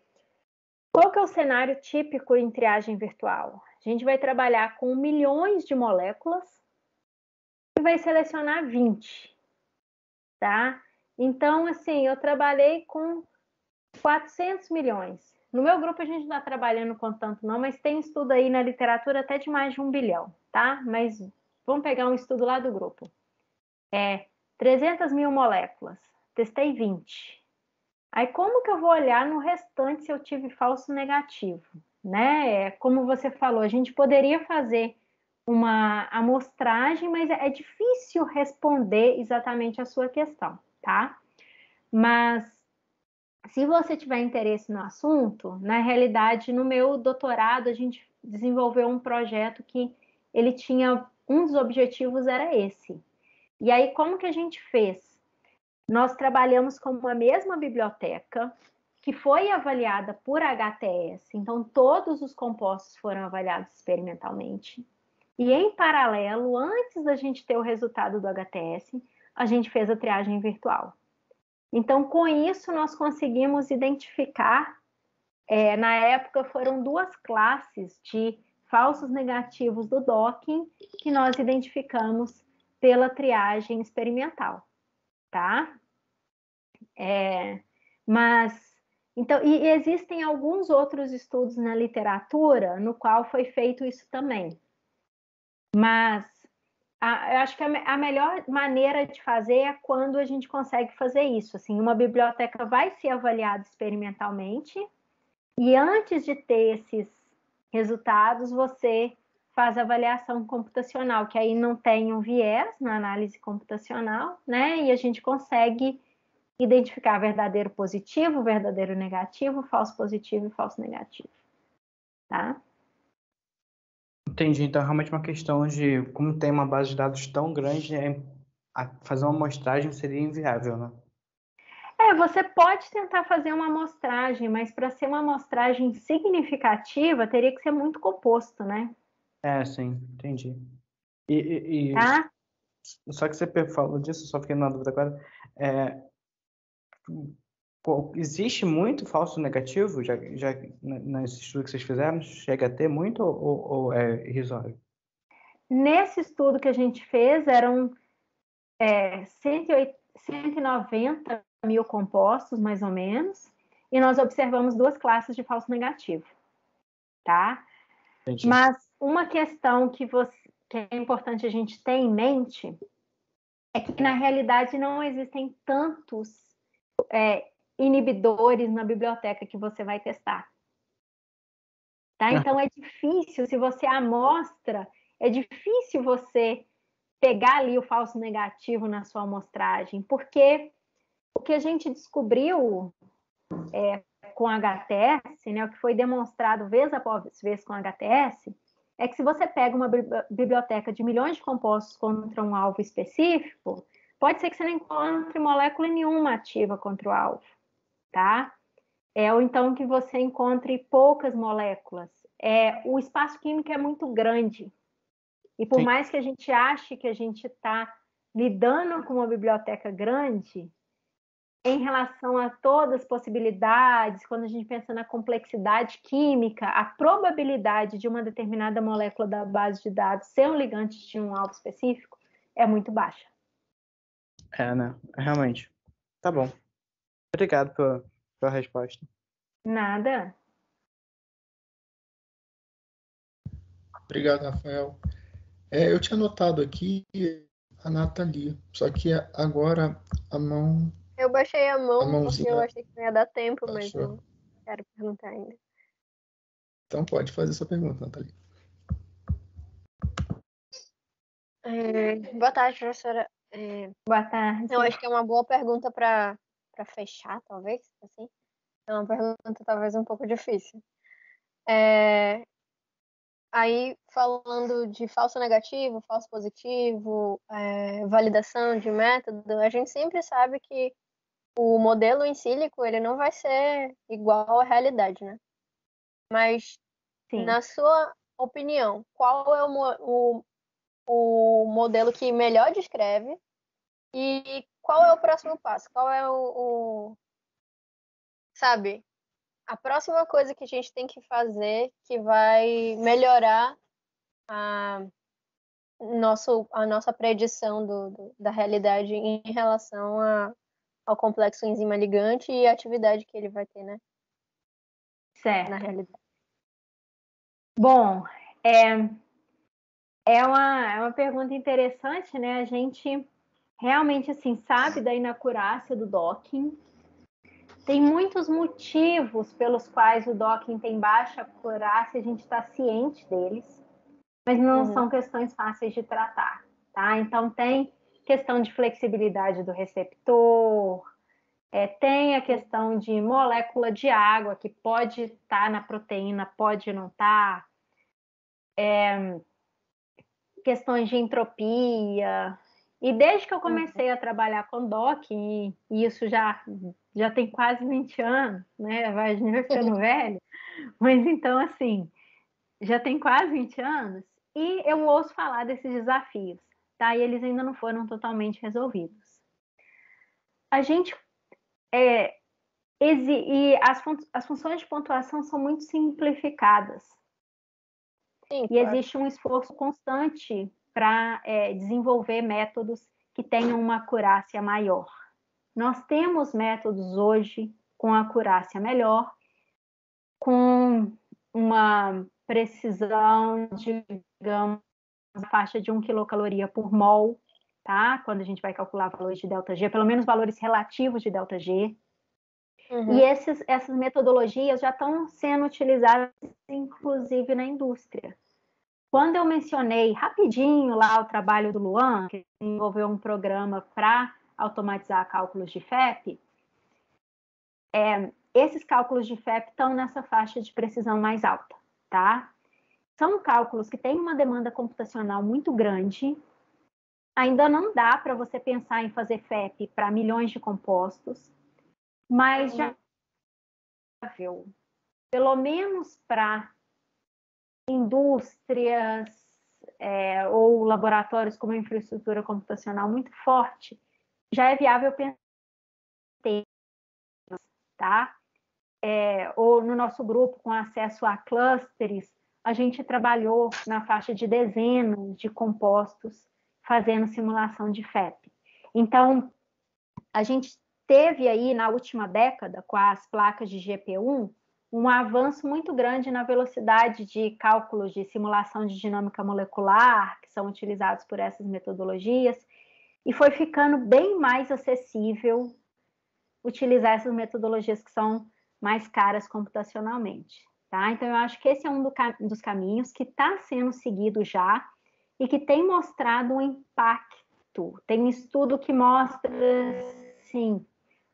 qual que é o cenário típico em triagem virtual? A gente vai trabalhar com milhões de moléculas e vai selecionar vinte, tá? Então, assim, eu trabalhei com quatrocentos milhões. No meu grupo a gente não está trabalhando com tanto não, mas tem estudo aí na literatura até de mais de um bilhão, tá? Mas vamos pegar um estudo lá do grupo. É, trezentas mil moléculas. Testei vinte. Aí, como que eu vou olhar no restante se eu tive falso negativo? Né? Como você falou, a gente poderia fazer uma amostragem, mas é difícil responder exatamente a sua questão, tá? Mas, se você tiver interesse no assunto, na realidade, no meu doutorado, a gente desenvolveu um projeto que ele tinha... Um dos objetivos era esse. E aí, como que a gente fez? Nós trabalhamos com uma mesma biblioteca que foi avaliada por H T S, então todos os compostos foram avaliados experimentalmente. E em paralelo, antes da gente ter o resultado do H T S, a gente fez a triagem virtual. Então, com isso, nós conseguimos identificar, é, na época foram duas classes de falsos negativos do docking que nós identificamos pela triagem experimental. Tá? É, mas, então, e existem alguns outros estudos na literatura no qual foi feito isso também. Mas a, eu acho que a, a melhor maneira de fazer é quando a gente consegue fazer isso. Assim, uma biblioteca vai ser avaliada experimentalmente e antes de ter esses resultados, você faz a avaliação computacional, que aí não tem um viés na análise computacional, né? E a gente consegue identificar verdadeiro positivo, verdadeiro negativo, falso positivo e falso negativo, tá? Entendi. Então, realmente uma questão de como tem uma base de dados tão grande, fazer uma amostragem seria inviável, né? É, você pode tentar fazer uma amostragem, mas para ser uma amostragem significativa, teria que ser muito composto, né? É, sim, entendi. E, e, e tá? Só que você falou disso, só fiquei na dúvida agora. É, existe muito falso negativo já, já nesse estudo que vocês fizeram? Chega a ter muito ou, ou é irrisório? Nesse estudo que a gente fez, eram é, cento e noventa mil compostos, mais ou menos, e nós observamos duas classes de falso negativo, tá? Entendi. Mas uma questão que, você, que é importante a gente ter em mente é que, na realidade, não existem tantos é, inibidores na biblioteca que você vai testar. Tá? Então, é difícil, se você amostra, é difícil você pegar ali o falso negativo na sua amostragem, porque o que a gente descobriu é, com H T S, né, o que foi demonstrado vez após vez com H T S, é que se você pega uma biblioteca de milhões de compostos contra um alvo específico, pode ser que você não encontre molécula nenhuma ativa contra o alvo, tá? É, ou então que você encontre poucas moléculas. É, o espaço químico é muito grande. E por Sim. mais que a gente ache que a gente está lidando com uma biblioteca grande, em relação a todas as possibilidades, quando a gente pensa na complexidade química, a probabilidade de uma determinada molécula da base de dados ser um ligante de um alvo específico é muito baixa. É, né? Realmente. Tá bom. Obrigado pela, pela resposta. Nada. Obrigado, Rafael. É, eu tinha anotado aqui a Nathalie, só que agora a mão... Eu baixei a mão, a mãozinha, porque eu achei que não ia dar tempo, baixou. Mas eu quero perguntar ainda. Então pode fazer sua pergunta, Nathalie. É, boa tarde, professora. É, boa tarde. Eu acho que é uma boa pergunta para fechar, talvez, assim. É uma pergunta talvez um pouco difícil. É, aí, falando de falso negativo, falso positivo, é, validação de método, a gente sempre sabe que o modelo em sílico, ele não vai ser igual à realidade, né? Mas, Sim. na sua opinião, qual é o, o, o modelo que melhor descreve e qual é o próximo passo? Qual é o... o sabe, a próxima coisa que a gente tem que fazer que vai melhorar a, nosso, a nossa predição do, do, da realidade em relação a, ao complexo enzima ligante e a atividade que ele vai ter, né? Certo. Na realidade. Bom, é, é, uma, é uma pergunta interessante, né? A gente realmente, assim, sabe da inacurácia do docking. Tem muitos motivos pelos quais o docking tem baixa acurácia, a gente está ciente deles, mas não uhum. são questões fáceis de tratar, tá? Então, tem questão de flexibilidade do receptor, é, tem a questão de molécula de água, que pode estar tá na proteína, pode não estar, tá, é, questões de entropia... E desde que eu comecei a trabalhar com docking, e isso já, já tem quase vinte anos, né? Vai, a gente vai ficando velho. Mas então, assim, já tem quase vinte anos e eu ouço falar desses desafios, tá? E eles ainda não foram totalmente resolvidos. A gente... É, e as, fun as funções de pontuação são muito simplificadas. Sim, e claro. Existe um esforço constante para é, desenvolver métodos que tenham uma acurácia maior. Nós temos métodos hoje com acurácia melhor, com uma precisão, digamos, na faixa de um quilocaloria por mol, tá? Quando a gente vai calcular valores de delta G, pelo menos valores relativos de delta G. Uhum. E esses, essas metodologias já estão sendo utilizadas, inclusive, na indústria. Quando eu mencionei rapidinho lá o trabalho do Luan, que desenvolveu um programa para automatizar cálculos de F E P, é, esses cálculos de F E P estão nessa faixa de precisão mais alta, tá? São cálculos que têm uma demanda computacional muito grande, ainda não dá para você pensar em fazer F E P para milhões de compostos, mas já pelo menos para indústrias é, ou laboratórios com uma infraestrutura computacional muito forte, já é viável pensar em termos, tá? É, ou no nosso grupo, com acesso a clusters, a gente trabalhou na faixa de dezenas de compostos fazendo simulação de F E P. Então, a gente teve aí, na última década, com as placas de G P um, um avanço muito grande na velocidade de cálculos de simulação de dinâmica molecular, que são utilizados por essas metodologias, e foi ficando bem mais acessível utilizar essas metodologias que são mais caras computacionalmente, tá? Então, eu acho que esse é um do, dos caminhos que está sendo seguido já, e que tem mostrado um impacto. Tem um estudo que mostra, sim,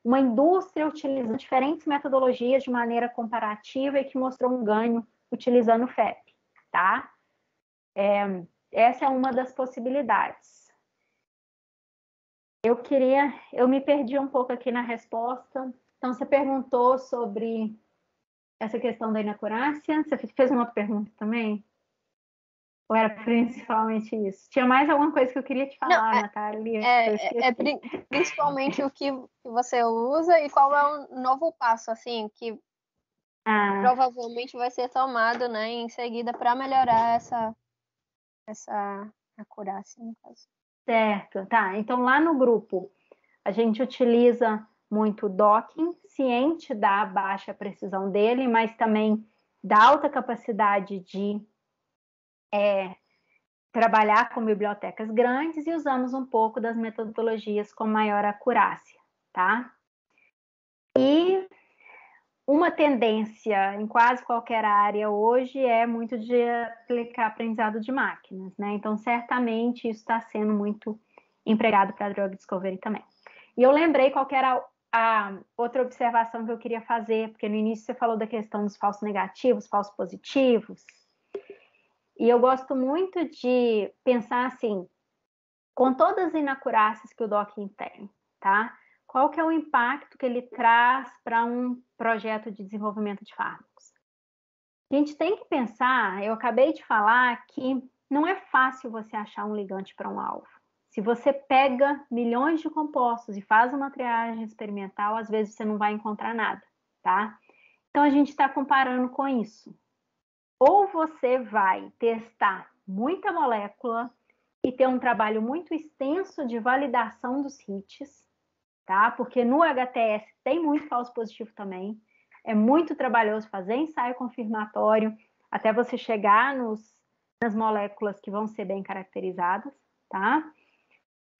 uma indústria utilizando diferentes metodologias de maneira comparativa e que mostrou um ganho utilizando o F E P, tá? É, essa é uma das possibilidades. Eu queria... Eu me perdi um pouco aqui na resposta. Então, você perguntou sobre essa questão da inoculácia. Você fez uma outra pergunta também? Ou era principalmente isso? Tinha mais alguma coisa que eu queria te falar, Não, é, Natália? É, é principalmente o que você usa e qual é o novo passo, assim, que ah. provavelmente vai ser tomado, né, em seguida para melhorar essa, essa acurácia, no caso. Certo, tá. Então, lá no grupo, a gente utiliza muito docking, ciente da baixa precisão dele, mas também da alta capacidade de É, trabalhar com bibliotecas grandes e usamos um pouco das metodologias com maior acurácia, tá? E uma tendência em quase qualquer área hoje é muito de aplicar aprendizado de máquinas, né? Então, certamente, isso está sendo muito empregado para a drug discovery também. E eu lembrei qual que era a outra observação que eu queria fazer, porque no início você falou da questão dos falsos negativos, falsos positivos. E eu gosto muito de pensar assim, com todas as inacurácias que o docking tem, tá? Qual que é o impacto que ele traz para um projeto de desenvolvimento de fármacos? A gente tem que pensar, eu acabei de falar, que não é fácil você achar um ligante para um alvo. Se você pega milhões de compostos e faz uma triagem experimental, às vezes você não vai encontrar nada, tá? Então, a gente está comparando com isso. Ou você vai testar muita molécula e ter um trabalho muito extenso de validação dos hits, tá? Porque no H T S tem muito falso positivo também. É muito trabalhoso fazer ensaio confirmatório até você chegar nos, nas moléculas que vão ser bem caracterizadas, tá?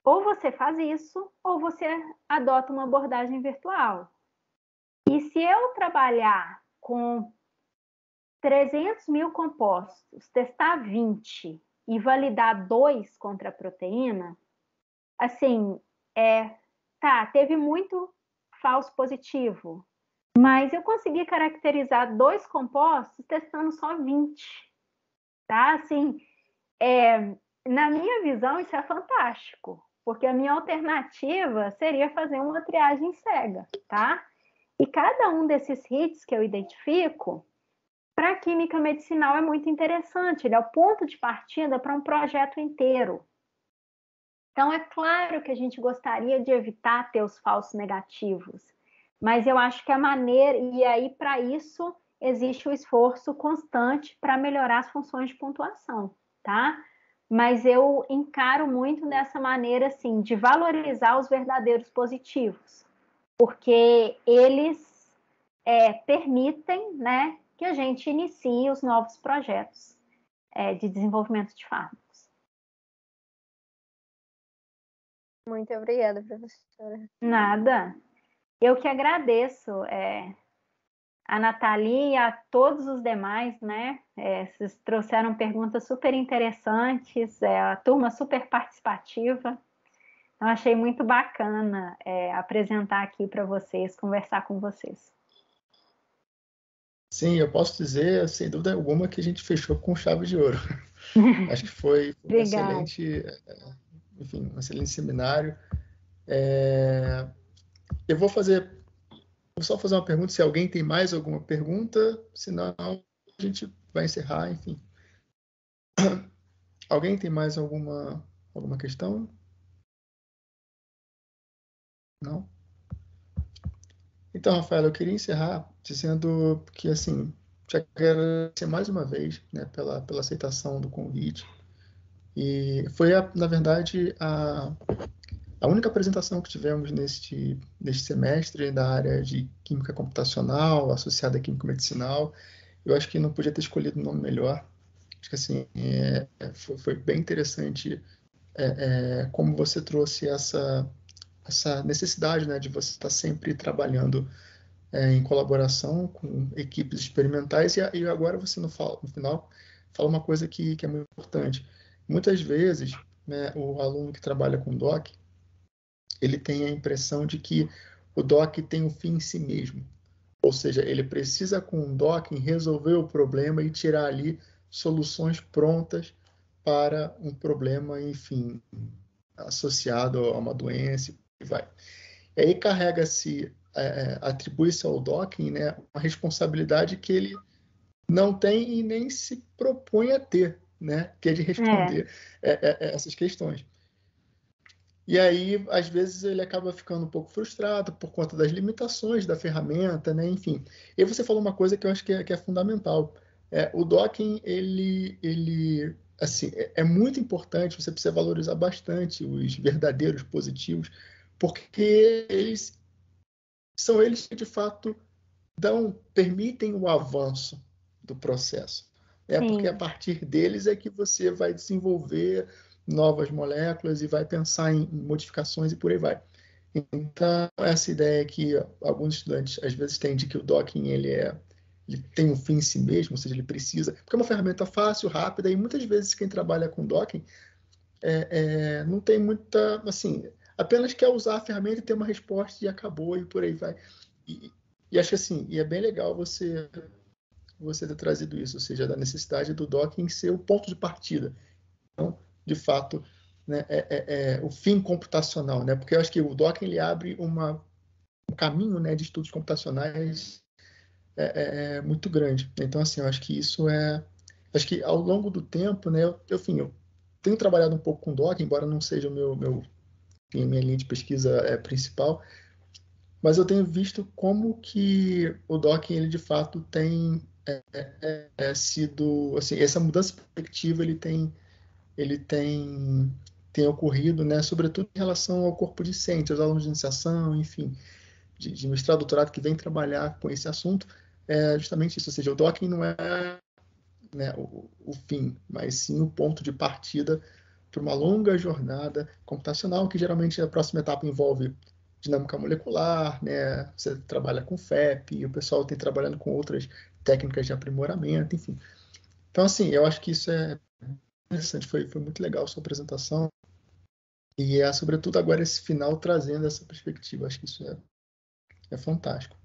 Ou você faz isso, ou você adota uma abordagem virtual. E se eu trabalhar com trezentos mil compostos, testar vinte e validar dois contra a proteína, assim, é, tá, teve muito falso positivo, mas eu consegui caracterizar dois compostos testando só vinte, tá? Assim, é, na minha visão, isso é fantástico, porque a minha alternativa seria fazer uma triagem cega, tá? E cada um desses hits que eu identifico, para a química medicinal é muito interessante, ele é o ponto de partida para um projeto inteiro. Então, é claro que a gente gostaria de evitar ter os falsos negativos, mas eu acho que a maneira, e aí para isso existe o esforço constante para melhorar as funções de pontuação, tá? Mas eu encaro muito dessa maneira, assim, de valorizar os verdadeiros positivos, porque eles é, permitem, né, que a gente inicie os novos projetos é, de desenvolvimento de fármacos. Muito obrigada, professora. Nada. Eu que agradeço é, a Nathalie e a todos os demais, né? É, vocês trouxeram perguntas super interessantes, é, a turma super participativa. Então, achei muito bacana é, apresentar aqui para vocês, conversar com vocês. Sim, eu posso dizer, sem dúvida alguma, que a gente fechou com chave de ouro. Acho que foi um excelente, enfim, um excelente seminário. É... Eu vou fazer, vou só fazer uma pergunta, se alguém tem mais alguma pergunta, senão a gente vai encerrar, enfim. Alguém tem mais alguma, alguma questão? Não? Então, Rafaela, eu queria encerrar dizendo que, assim, já quero agradecer mais uma vez, né, pela, pela aceitação do convite. E foi, a, na verdade, a, a única apresentação que tivemos neste, neste semestre da área de química computacional, associada à química medicinal. Eu acho que não podia ter escolhido um nome melhor. Acho que, assim, é, foi, foi bem interessante é, é, como você trouxe essa... essa necessidade, né, de você estar sempre trabalhando é, em colaboração com equipes experimentais, e, e agora você, no, fala, no final, fala uma coisa que, que é muito importante, Muitas vezes, né, o aluno que trabalha com D O C, ele tem a impressão de que o D O C tem um fim em si mesmo. Ou seja, ele precisa com o D O C resolver o problema e tirar ali soluções prontas para um problema, enfim, associado a uma doença e vai. E aí carrega-se, é, atribui-se ao D O C, né, uma responsabilidade que ele não tem e nem se propõe a ter, né, que é de responder é. É, é, essas questões. E aí, às vezes, ele acaba ficando um pouco frustrado por conta das limitações da ferramenta, né? Enfim. E você falou uma coisa que eu acho que é, que é fundamental. É, o docking, ele, ele assim, é, é muito importante, você precisa valorizar bastante os verdadeiros positivos, porque eles são eles que, de fato, dão, permitem o avanço do processo. É Sim. Porque a partir deles é que você vai desenvolver novas moléculas e vai pensar em modificações e por aí vai. Então, essa ideia que alguns estudantes às vezes têm de que o docking ele é, ele tem um fim em si mesmo, ou seja, ele precisa, porque é uma ferramenta fácil, rápida, e muitas vezes quem trabalha com docking é, é, não tem muita, assim, apenas quer usar a ferramenta e ter uma resposta e acabou e por aí vai. E, e acho assim, e é bem legal você, você ter trazido isso, ou seja, da necessidade do docking ser o ponto de partida. Então, de fato, né, é, é, é o fim computacional, né? Porque eu acho que o docking ele abre uma, um caminho, né, de estudos computacionais é, é, é muito grande. Então, assim, eu acho que isso é... Acho que ao longo do tempo, né, eu, enfim, eu tenho trabalhado um pouco com docking, embora não seja o meu, meu, minha linha de pesquisa é, principal, mas eu tenho visto como que o docking, ele de fato tem é, é, é sido... Assim, essa mudança de perspectiva, ele tem... ele tem, tem ocorrido, né, sobretudo em relação ao corpo discente, aos alunos de iniciação, enfim, de, de mestrado, doutorado, que vem trabalhar com esse assunto, é justamente isso, ou seja, o docking não é, né, o, o fim, mas sim o ponto de partida para uma longa jornada computacional, que geralmente a próxima etapa envolve dinâmica molecular, né, você trabalha com F E P, e o pessoal tem trabalhando com outras técnicas de aprimoramento, enfim. Então, assim, eu acho que isso é interessante, foi, foi muito legal a sua apresentação e é, sobretudo agora esse final trazendo essa perspectiva, acho que isso é, é fantástico.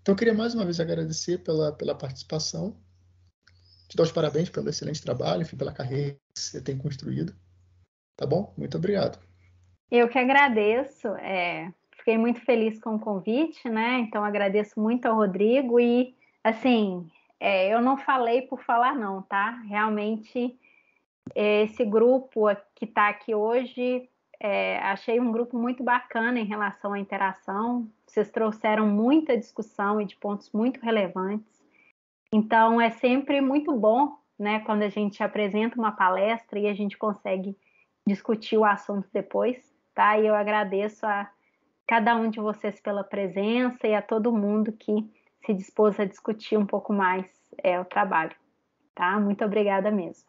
Então eu queria mais uma vez agradecer pela, pela participação, te dar os parabéns pelo excelente trabalho, enfim, pela carreira que você tem construído, tá bom? Muito obrigado. Eu que agradeço, é, fiquei muito feliz com o convite, né, então agradeço muito ao Rodrigo e, assim, é, eu não falei por falar não, tá? Realmente... Esse grupo que está aqui hoje, é, achei um grupo muito bacana em relação à interação. Vocês trouxeram muita discussão e de pontos muito relevantes. Então, é sempre muito bom, né, quando a gente apresenta uma palestra e a gente consegue discutir o assunto depois, tá? E eu agradeço a cada um de vocês pela presença e a todo mundo que se dispôs a discutir um pouco mais é, o trabalho, tá? Muito obrigada mesmo.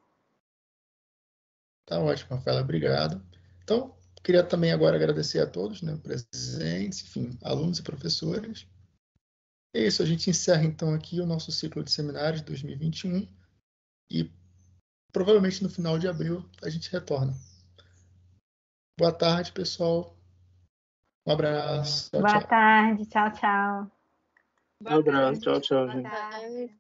Tá ótimo, Rafaela, obrigado. Então, queria também agora agradecer a todos, né, presentes, enfim, alunos e professores. É isso, a gente encerra então aqui o nosso ciclo de seminários de dois mil e vinte e um e provavelmente no final de abril a gente retorna. Boa tarde, pessoal. Um abraço. Tchau, Boa tchau. tarde, tchau, tchau. Um abraço, tchau, tchau, gente. Boa tarde.